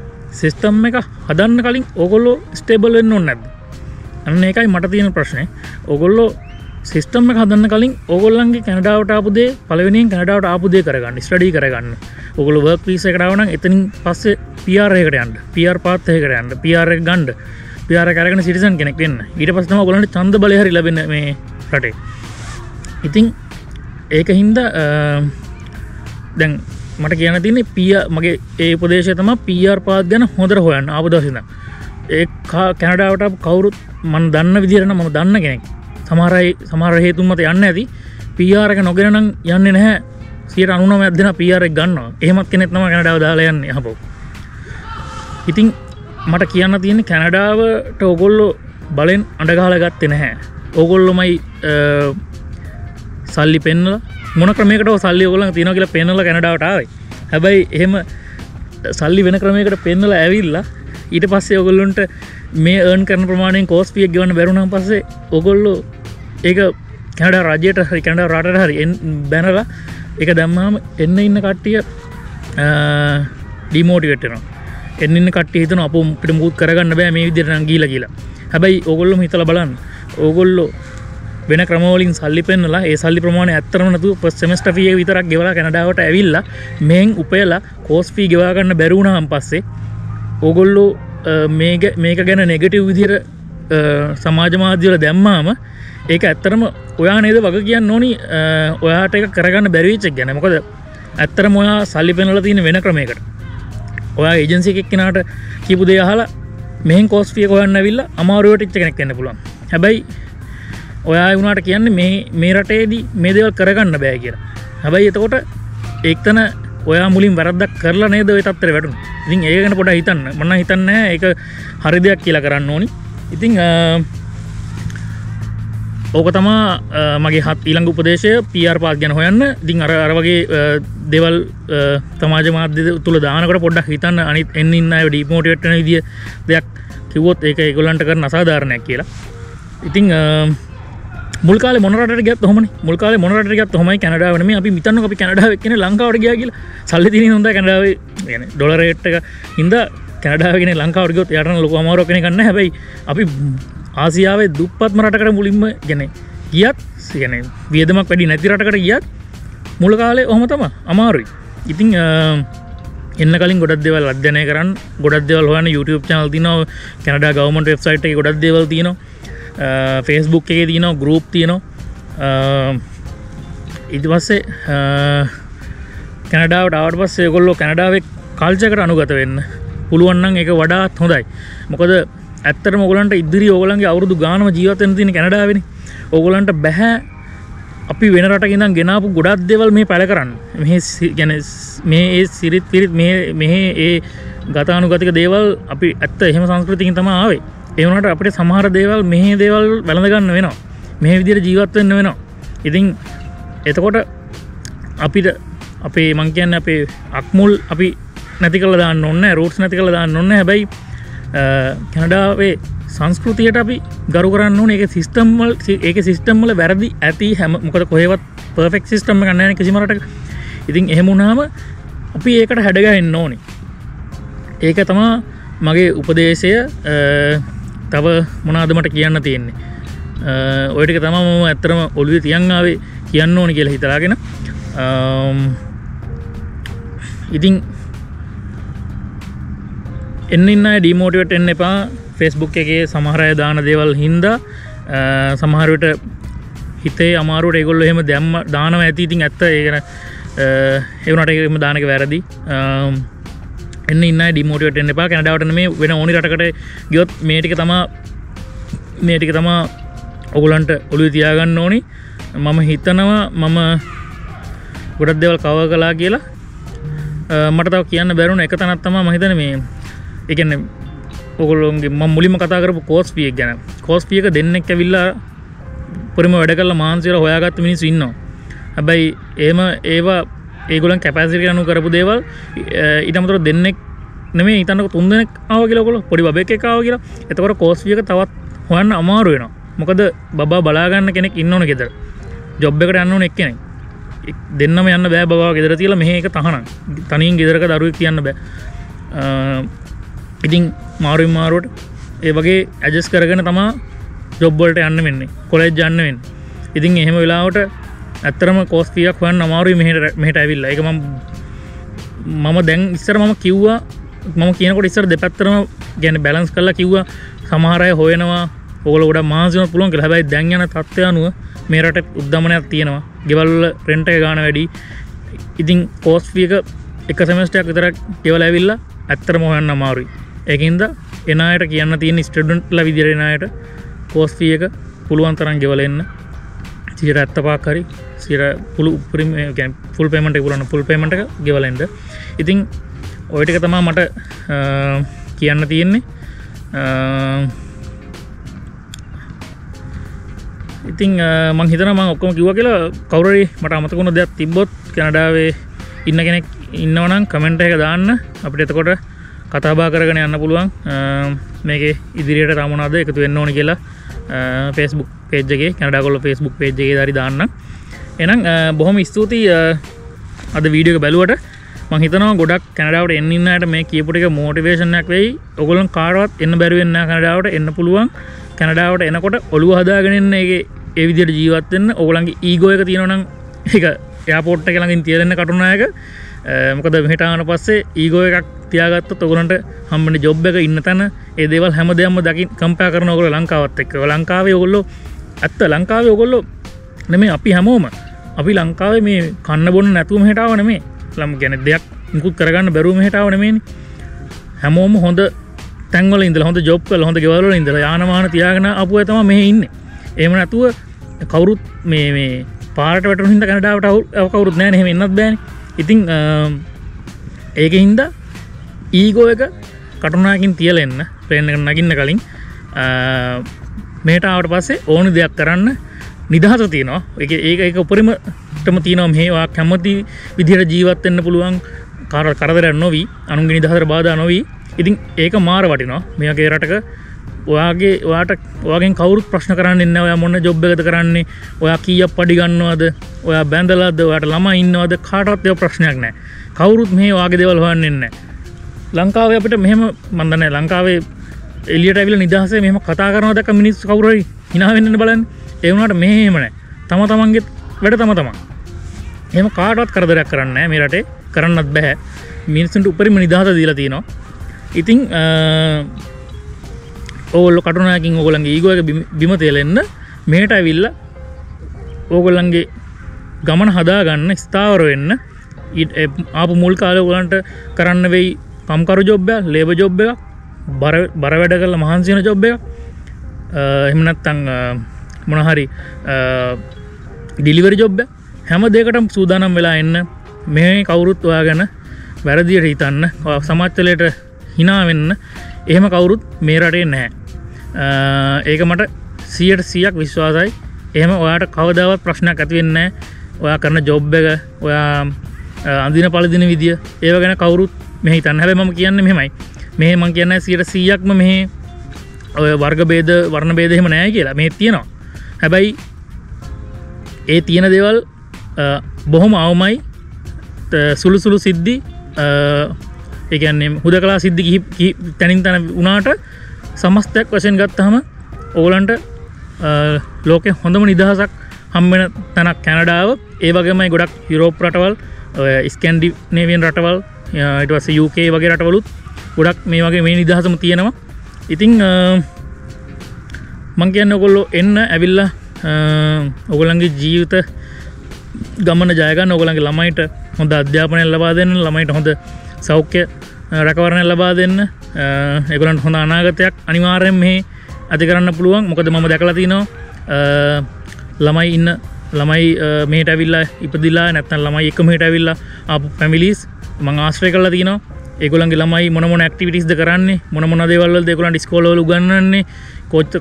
සිස්ටම් එක හදන්න කලින් ඔයගොල්ලෝ ස්ටේබල් වෙන්න ඕනේ නැද්ද? අන්න ඒකයි මට තියෙන ප්‍රශ්නේ. ඔයගොල්ලෝ සිස්ටම් එක හදන්න කලින් ඔයගොල්ලන්ගේ කැනඩාවට ආපු දේ පළවෙනියෙන් කැනඩාවට ආපු දේ කරගන්න, ස්ටඩි කරගන්න. ඔයගොල්ලෝ වර්ක් වීසා එකට ආව නම් එතනින් පස්සේ P R එකකට යන්න, P R path එකකට යන්න, P R එක ගන්න. P R එක අරගෙන සිටිසන් කෙනෙක් වෙන්න. ඊට පස්සේ තමයි ඔයගොල්ලන්ට ඡන්ද බලය හරි ලැබෙන මේ රටේ. ඉතින් ඒකින්ද දැන් මට කියන්න තියෙන්නේ P R මගේ ඒ උපදේශය තමයි P R path ගැන හොඳට හොයන්න ආපු දවසේ ඉඳන්. ඒ කැනඩාවට ආපු කවුරුත් මම දන්න විදිහට නම් මම දන්න කෙනෙක් සමහර අය සමහර හේතුන් මත යන්නේ නැති P R එක නොගෙන නම් යන්නේ නැහැ සියයට අනූනවයක් දෙනා P R එක ගන්නවා එහෙමත් කෙනෙක් තමයි කැනඩාව දාලා යන්නේ අහපො ඉතින් මට කියන්න තියෙන්නේ කැනඩාවට ඕගොල්ලෝ බලෙන් අඬ ගහලා ගත්තේ නැහැ ඕගොල්ලෝමයි සල්ලි පෙන්නලා මොන ක්‍රමයකටෝ සල්ලි ඕගොල්ලන් තියනවා කියලා පෙන්නලා කැනඩාවට ආවේ හැබැයි එහෙම සල්ලි වෙන ක්‍රමයකට පෙන්නලා ඇවිල්ලා ඊට පස්සේ ඔයගොල්ලන්ට මේ earn කරන ප්‍රමාණයෙන් cost fee එක ගෙවන්න බැරුණාන් පස්සේ ඔයගොල්ලෝ ඒක කැනඩා රාජ්‍යයට හරි කැනඩා රටට හරි බැනලා ඒක දැම්මම එන්න ඉන්න කට්ටිය ඩිමෝටිවේට් වෙනවා. එන්න ඉන්න කට්ටිය හිතනවා අපෝ අපිට මුකුත් කරගන්න බෑ මේ විදිහට නම් ගිහිලා කියලා. හැබැයි ඔයගොල්ලෝම හිතලා බලන්න. ඔයගොල්ලෝ වෙන ක්‍රමවලින් සල්ලි පෙන්නලා ඒ සල්ලි ප්‍රමාණය ඇත්තටම නැතුව first semester fee එක විතරක් ගෙවලා කැනඩාවට ඇවිල්ලා මෙහෙන් උපයලා cost fee ගෙවා ගන්න බැරි වුණාන් පස්සේ ඔයගොල්ලෝ මේක ගැන නෙගටිව් විදිහට සමාජ මාධ්‍යවල දැම්මාම ඒක ඇත්තටම ඔයා නේද වග කියන්න ඕනි ඔයාට ඒක කරගන්න බැරි වෙච්ච එක ගැන. මොකද ඇත්තටම ඔයා සල්ලි පෙන්නලා තියෙන වෙන ක්‍රමයකට. ඔයා ඒජන්සි එකක කෙනාට කියපු දේ අහලා මෙහෙන් cost fee එක හොයන්න ඇවිල්ලා අමාරුවට ඉච්ච කෙනෙක් වෙන්න පුළුවන්. හැබැයි ඔයා ඒ වුණාට කියන්නේ මේ මේ රටේදී මේ දේවල් කරගන්න බෑ කියලා. හැබැයි එතකොට ඒකතන ඔයා මුලින් වැරද්දක් කරලා නේද ඔය තත්ත්වෙට වැටුනේ. ඉතින් ඒක ගැන පොඩ්ඩක් හිතන්න. මම නම් හිතන්නේ නැහැ ඒක හරි දෙයක් කියලා කරන්න ඕනි. ඉතින් ඕක තමයි මගේ හත් ඊළඟ උපදේශය P R path ගැන හොයන්න. ඉතින් අර අර වගේ දේවල් සමාජ මාධ්‍ය තුල දානකොට පොඩ්ඩක් හිතන්න අනිත් එන්න ඉන්න අය ඩිමෝටිවේට් වෙන විදිය දෙයක් කිව්වොත් ඒක ඒගොල්ලන්ට කරන අසාධාරණයක් කියලා. ඉතින් මුල් කාලේ මොන රටකට ගියත් ඔහොමනේ. මුල් කාලේ මොන රටකට ගියත් ඔහොමයි කැනඩාව නෙමෙයි. අපි හිතන්නකෝ අපි කැනඩාවෙ කියන්නේ ලංකාවට ගියා කියලා. සල්ලි තියෙන හින්දා කැනඩාවේ يعني ඩොලර් රේට් එක හින්දා කැනඩාවෙ කියන්නේ ලංකාවට ගියොත් එයාට නම් ලොකු අමාරුවක් වෙන එකක් නැහැ. හැබැයි අපි ආසියාවේ දුප්පත්ම රටකට මුලින්ම يعني ගියත් يعني වියදමක් වැඩි නැති රටකට ගියත් මුල් කාලේ ඔහොම තමයි අමාරුයි. ඉතින් එන්න කලින් ගොඩක් දේවල් අධ්‍යයනය කරන්න, ගොඩක් දේවල් හොයන්න YouTube channel තියෙනවා, කැනඩා government website එකේ ගොඩක් දේවල් තියෙනවා. ෆේස්බුක් එකේ තියෙනවා ගෲප් තියෙනවා ඊට පස්සේ කැනඩාවට ආවට පස්සේ ඔයගොල්ලෝ කැනඩාවේ කල්චර් එකට අනුගත වෙන්න පුළුවන් නම් ඒක වඩාත් හොඳයි මොකද ඇත්තටම ඔයගොල්ලන්ට ඉදිරි ඔයගොල්ලන්ගේ අවුරුදු ගානම ජීවත් වෙන්න තියෙන කැනඩාවේනේ ඔයගොල්ලන්ට බෑ අපි වෙන රටක ඉඳන් ගෙනාපු ගොඩක් දේවල් මේ පැල කරන්න මේ يعني මේ ඒ සිරිත් පිරිත් මේ මෙහි ඒ ගතානුගතික දේවල් අපි ඇත්ත එහෙම සංස්කෘතියකින් තමයි ආවේ ඒ වුණාට අපිට සමහර දේවල් මෙහි දේවල් වැළඳ ගන්න වෙනවා. මෙහි විදිහට ජීවත් වෙන්න වෙනවා. ඉතින් එතකොට අපිට අපේ මං කියන්නේ අපේ අක්මුල් අපි නැති කරලා දාන්න ඕනේ නැහැ. රූට්ස් නැති කරලා දාන්න ඕනේ නැහැ. හැබැයි කැනඩාවේ සංස්කෘතියට අපි ගරු කරන්න ඕනේ. ඒකේ සිස්ටම් වල ඒකේ සිස්ටම් වල වැරදි ඇති හැම මොකද කොහෙවත් පර්ෆෙක්ට් සිස්ටම් එකක් නැහැ නේ කිසිම රටක. ඉතින් එහෙම වුණාම අපි ඒකට හැඩ ගහන්න ඕනේ. ඒක තමයි මගේ උපදේශය. තව මොනවද මට කියන්න තියෙන්නේ? ඔය ටික තමයි මම ඇත්තටම ඔළුවේ තියන් ආවේ කියන්න ඕනේ කියලා හිතලාගෙන. ඉතින් එන්න ඉන්න අය ඩිමෝටිවේට් වෙන්න එපා. Facebook එකේ සමහර අය දාන දේවල් හින්දා සමහර විට හිතේ අමාරුවට ඒගොල්ලෝ එහෙම දැම්ම දානවා ඇති. ඉතින් ඇත්ත ඒ කියන්නේ ඒ වුණාට එහෙම දාන එක වැරදි. එන්න ඉන්න අය ඩිමෝටිවේට් වෙන්න එපා. කැනඩාවට නෙමෙයි වෙන ඕනි රටකට ගියොත් මේ ටික තමයි මේ ටික තමයි ඔයගලන්ට ඔළුවේ තියාගන්න ඕනි. මම හිතනවා මම ගොඩක් දේවල් කවර් කළා කියලා. මට තව කියන්න බැරුණ එක තැනක් තමයි මම හිතන්නේ මේ ඒ කියන්නේ ඔයගොල්ලෝගේ මම මුලින්ම කතා කරපු කෝස් ෆී එක ගැන. කෝස් ෆී එක දෙන්නෙක් ඇවිල්ලා පරිම වැඩ කරලා මාන්සියර හොයාගත්ත මිනිස්සු ඉන්නවා. හැබැයි එහෙම ඒවා ඒගොල්ලන් කැපැසිටි කරනු කරපු දේවල් ඊට අමතරව දෙන්නෙක් නෙමෙයි හිතන්නකො තුන් දෙනෙක් ආවා කියලා ඔයගොල්ලෝ පොඩි බබෙක් එක්ක ආවා කියලා. එතකොට කෝස් ෆී එක තවත් හොයන්න අමාරු වෙනවා. මොකද බබා බලා ගන්න කෙනෙක් ඉන්න ඕන ගෙදර. ජොබ් එකට යන්න ඕන එක්කෙනෙක්. දෙන්නම යන්න බෑ බබාව ගෙදර තියලා මෙහෙ එක තහනම්. තනියෙන් ගෙදරක දරුවෙක් තියන්න බෑ. ඉතින් මාරුවෙන් මාරුවට ඒ වගේ ඇඩ්ජස්ට් කරගෙන තමයි ජොබ් වලට යන්න වෙන්නේ, කොලෙජ් යන්න වෙන්නේ. ඉතින් එහෙම වෙලාවට ඇත්තටම කෝස් ෆීයක් හොයන්න අමාරුයි මෙහෙට මෙහෙට ඇවිල්ලා. ඒක මම මම දැන් ඉස්සර මම කිව්වා මම කියනකොට ඉස්සර දෙපැත්තම يعني බැලන්ස් කරලා කිව්වා සමහර අය හොයනවා ඕගොල්ලෝ ගොඩක් මහන්සි වෙන්න පුළුවන් කියලා. හැබැයි දැන් යන තත්ත්වය අනුව මේ රටේ උද්දමනයක් තියෙනවා. ගෙවල් වල රෙන්ට් එක ගන්න වැඩි. ඉතින් කෝස් ෆී එක එක සෙමෙස්ටර් එකක් විතරක් ගෙවලා ඇවිල්ලා ඇත්තටම හොයන්න අමාරුයි. ඒකින්ද එන අයට කියන්න තියෙන ස්ටුඩන්ට්ලා විදියට එන අයට කෝස් ෆී එක පුළුවන් තරම් ගෙවල එන්න. සියයට හැත්තෑ පහක් හරි සියයට පුළු උපරිම කියන්නේ ෆුල් පේමන්ට් එක පුළුවන් ෆුල් පේමන්ට් එක ගෙවල එන්න. ඉතින් ඔය ටික තමයි මට කියන්න තියෙන්නේ. ඉතින් මම හිතනවා මම ඔක්කොම කිව්වා කියලා. කවුරු හරි මට අමතක වුණ දෙයක් තිබ්බොත් කැනඩාවේ ඉන්න කෙනෙක් ඉන්නවා නම් කමෙන්ට් එක දාන්න. අපිට එතකොට කතාබහ කරගෙන යන්න පුළුවන් මේකේ ඉදිරියට තව මොනවද එකතු වෙන්න ඕන කියලා Facebook page එකේ කැනඩා කොල්ලෝ Facebook page එකේ දාරි දාන්න. එහෙනම් බොහොම ස්තුතියි අද වීඩියෝ එක බැලුවට. මම හිතනවා ගොඩක් කැනඩාවට එන්න ඉන්න අයට මේ කියපු ටික මොටිවේෂන් එකක් වෙයි. ඔයගොල්ලන් කාටවත් එන්න බැරි වෙන්නේ නැහැ කැනඩාවට. එන්න පුළුවන්. කැනඩාවට එනකොට ඔළුව හදාගෙන ඉන්න ඒකේ ඒ විදිහට ජීවත් වෙන්න. ඔයගොල්ලන්ගේ ඊගෝ එක තියෙනවා නම් ඒක එයාපෝට් එක ළඟින් තියලා දෙන්න කටුනායක. මොකද මෙහෙට ආන පස්සේ ඊගෝ එකක් තියාගත්තොත් ඔයගොල්ලන්ට හම්බෙන ජොබ් එක ඉන්න තැන ඒ දේවල් හැමදේම දකින් කම්පෙයාර් කරන ඔයගොල්ලෝ ලංකාවත් එක්ක. ලංකාවේ ඔයගොල්ලෝ ඇත්ත ලංකාවේ ඔයගොල්ලෝ නෙමෙයි අපි හැමෝම අපි ලංකාවේ මේ කන්න බොන්න නැතුව මෙහෙට ආව නෙමෙයි. ලම් කියන්නේ දෙයක් මුකුත් කරගන්න බැරුව මෙහෙට ආව නෙමෙයිනේ. හැමෝම හොඳ තැන්වල ඉඳලා හොඳ ජොබ් වල හොඳ ගෙවල් වල ඉඳලා යානමාන තියාගෙන ආපුවා තමයි මෙහෙ ඉන්නේ. එහෙම නැතුව කවුරුත් මේ මේ පාරට වැටුණු හින්දා කැනඩාවට කවුරුත් නැහැ නේ. එහෙම එන්නත් බෑනේ. ඉතින් ඒකෙන් හින්දා ඊගෝ එක කටුනාකින් තියලා එන්න ට්‍රේන් එකට නගින්න කලින් මෙහෙට ආවට පස්සේ ඕනි දෙයක් කරන්න නිදහස තියෙනවා. ඒක ඒක ඒක උපරිමටම තියෙනවා. මේ වා කැමති විදිහට ජීවත් වෙන්න පුළුවන් කරදරයක් නොවි අනුන්ගේ නිදහසට බාධා නොවි. ඉතින් ඒක මාර වටිනවා. මේ වගේ රටක ඔයාගේ ඔයාට ඔයාගෙන් කවුරුත් ප්‍රශ්න කරන්නේ නැහැ. ඔයා මොන ජොබ් එකද කරන්නේ? ඔයා කීයක් පඩි ගන්නවද? ඔයා බැඳලාද? ඔයාට ළමයි ඉන්නවද? කාටවත් ඒ ප්‍රශ්නයක් නැහැ. කවුරුත් මේ වාගේ දේවල් හොයන්නේ නැහැ. ලංකාවේ අපිට මෙහෙම මන් දන්නේ ලංකාවේ එලියට ඇවිල්ලා නිදහසේ මෙහෙම කතා කරනවා දැක්ක මිනිස්සු කවුරු හරි hina වෙන්නනේ බලන්නේ. ඒ වුණාට මෙහෙම නැහැ. තම තමන්ගේ වැඩ තම තමන්. එහෙම කාටවත් කරදරයක් කරන්නේ නැහැ මේ රටේ. කරන්නත් බෑ. මිනිස්සුන්ට උපරිම නිදහස දීලා තියෙනවා. ඉතින් ඕගොල්ලෝ කටුනාකින් ඕගොල්ලන්ගේ ඊගෝ එක බිම තියලා එන්න. මෙහෙට ඇවිල්ලා ඕගොල්ලන්ගේ ගමන හදාගන්න ස්ථාවර වෙන්න. ආපු මුල් කාලේ ඕගොල්ලන්ට කරන්න වෙයි කම්කරු ජොබ් එක, ලේබර් ජොබ් එක, බර බර වැඩ කරලා මහන්සි වෙන ජොබ් එක. එහෙම නැත්නම් මොන හරි ඩිලිවරි ජොබ් එක. හැම දෙයකටම සූදානම් වෙලා එන්න. මේ කවුරුත් ඔයාගෙන වැරදියට හිතන්න, සමාජතලයට hina වෙන්න එහෙම කවුරුත් මේ රටේ නැහැ. ඒක මට සීයට සීයක් විශ්වාසයි. එහෙම ඔයාට කවදාවත් ප්‍රශ්නයක් ඇති වෙන්නේ නැහැ. ඔයා කරන ජොබ් එක, ඔයා අඳින පළඳින විදිය ඒව ගැන කවුරුත් මෙහි තන්න. හැබැයි මම කියන්නේ මෙහෙමයි. මෙහෙ මම කියන්නේ සීයට සීයක්ම මෙහි වර්ග බේද වර්ණ බේද එහෙම නැහැ කියලා මේ තියෙනවා. හැබැයි ඒ තියෙන දේවල් බොහොම අවමයි, සුළු සුළු සිද්ධි, ඒ කියන්නේ හුදකලා සිද්ධි කිහි තනින් තන වුණාට සමස්තයක් වශයෙන් ගත්තාම ඕගලන්ට ලෝකේ හොඳම නිදහසක් හම් වෙන තැනක් කැනඩාව. ඒ වගේමයි ගොඩක් යුරෝප් රටවල්, ස්කැන්ඩිනේවියන් රටවල්, ඊට පස්සේ යූ කේ වගේ රටවලුත් ගොඩක් මේ වගේ මේ නිදහසම තියෙනවා. ඉතින් මං කියන්නේ ඔයගොල්ලෝ එන්න ඇවිල්ලා ඔයගොල්ලන්ගේ ජීවිත ගමන ජය ගන්න, ඔයගොල්ලන්ගේ ළමයිට හොඳ අධ්‍යාපනය ලබා දෙන්න, ළමයිට හොඳ සෞඛ්‍ය රැකවරණය ලබා දෙන්න, ඒගොල්ලන්ට හොඳ අනාගතයක් අනිවාර්යෙන් මේ ඇති කරන්න පුළුවන්. මොකද මම දැකලා තිනවා ළමයි ඉන්න ළමයි මෙහෙට ඇවිල්ලා ඉපදිලා නැත්නම් ළමයි එකම මෙහෙට ඇවිල්ලා ආපු ෆැමිලිස් මම ආශ්‍රය කරලා තිනවා. ඒගොල්ලන්ගේ ළමයි මොන මොන ඇක්ටිවිටීස්ද කරන්නේ, මොන මොන දේවල් වලද ඒගොල්ලන්ට ඉස්කෝල වල උගන්වන්නේ,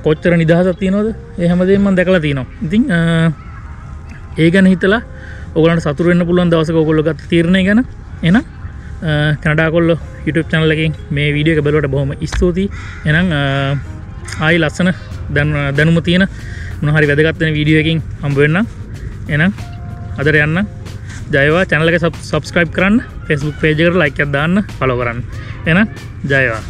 කොච්චර නිදහසක් තියනවද, ඒ හැමදේම මම දැකලා තිනවා. ඉතින් ඒ ගැන හිතලා ඔයගොල්ලන්ට සතුටු වෙන්න පුළුවන් දවසක ඔයගොල්ලෝ ගත්ත තීරණය ගැන. එහෙනම් කැනඩා කොල්ලෝ YouTube channel එකෙන් මේ වීඩියෝ එක බලවට බොහොම ස්තුතියි. එහෙනම් ආයි ලස්සන දැනුම තියෙන මොන හරි වැදගත් වෙන වීඩියෝ එකකින් හම්බ වෙන්නම්. එහෙනම් අදට යන්න ජයවා. channel එක subscribe කරන්න, Facebook page එකට like එකක් දාන්න, follow කරන්න. එහෙනම් ජයවා.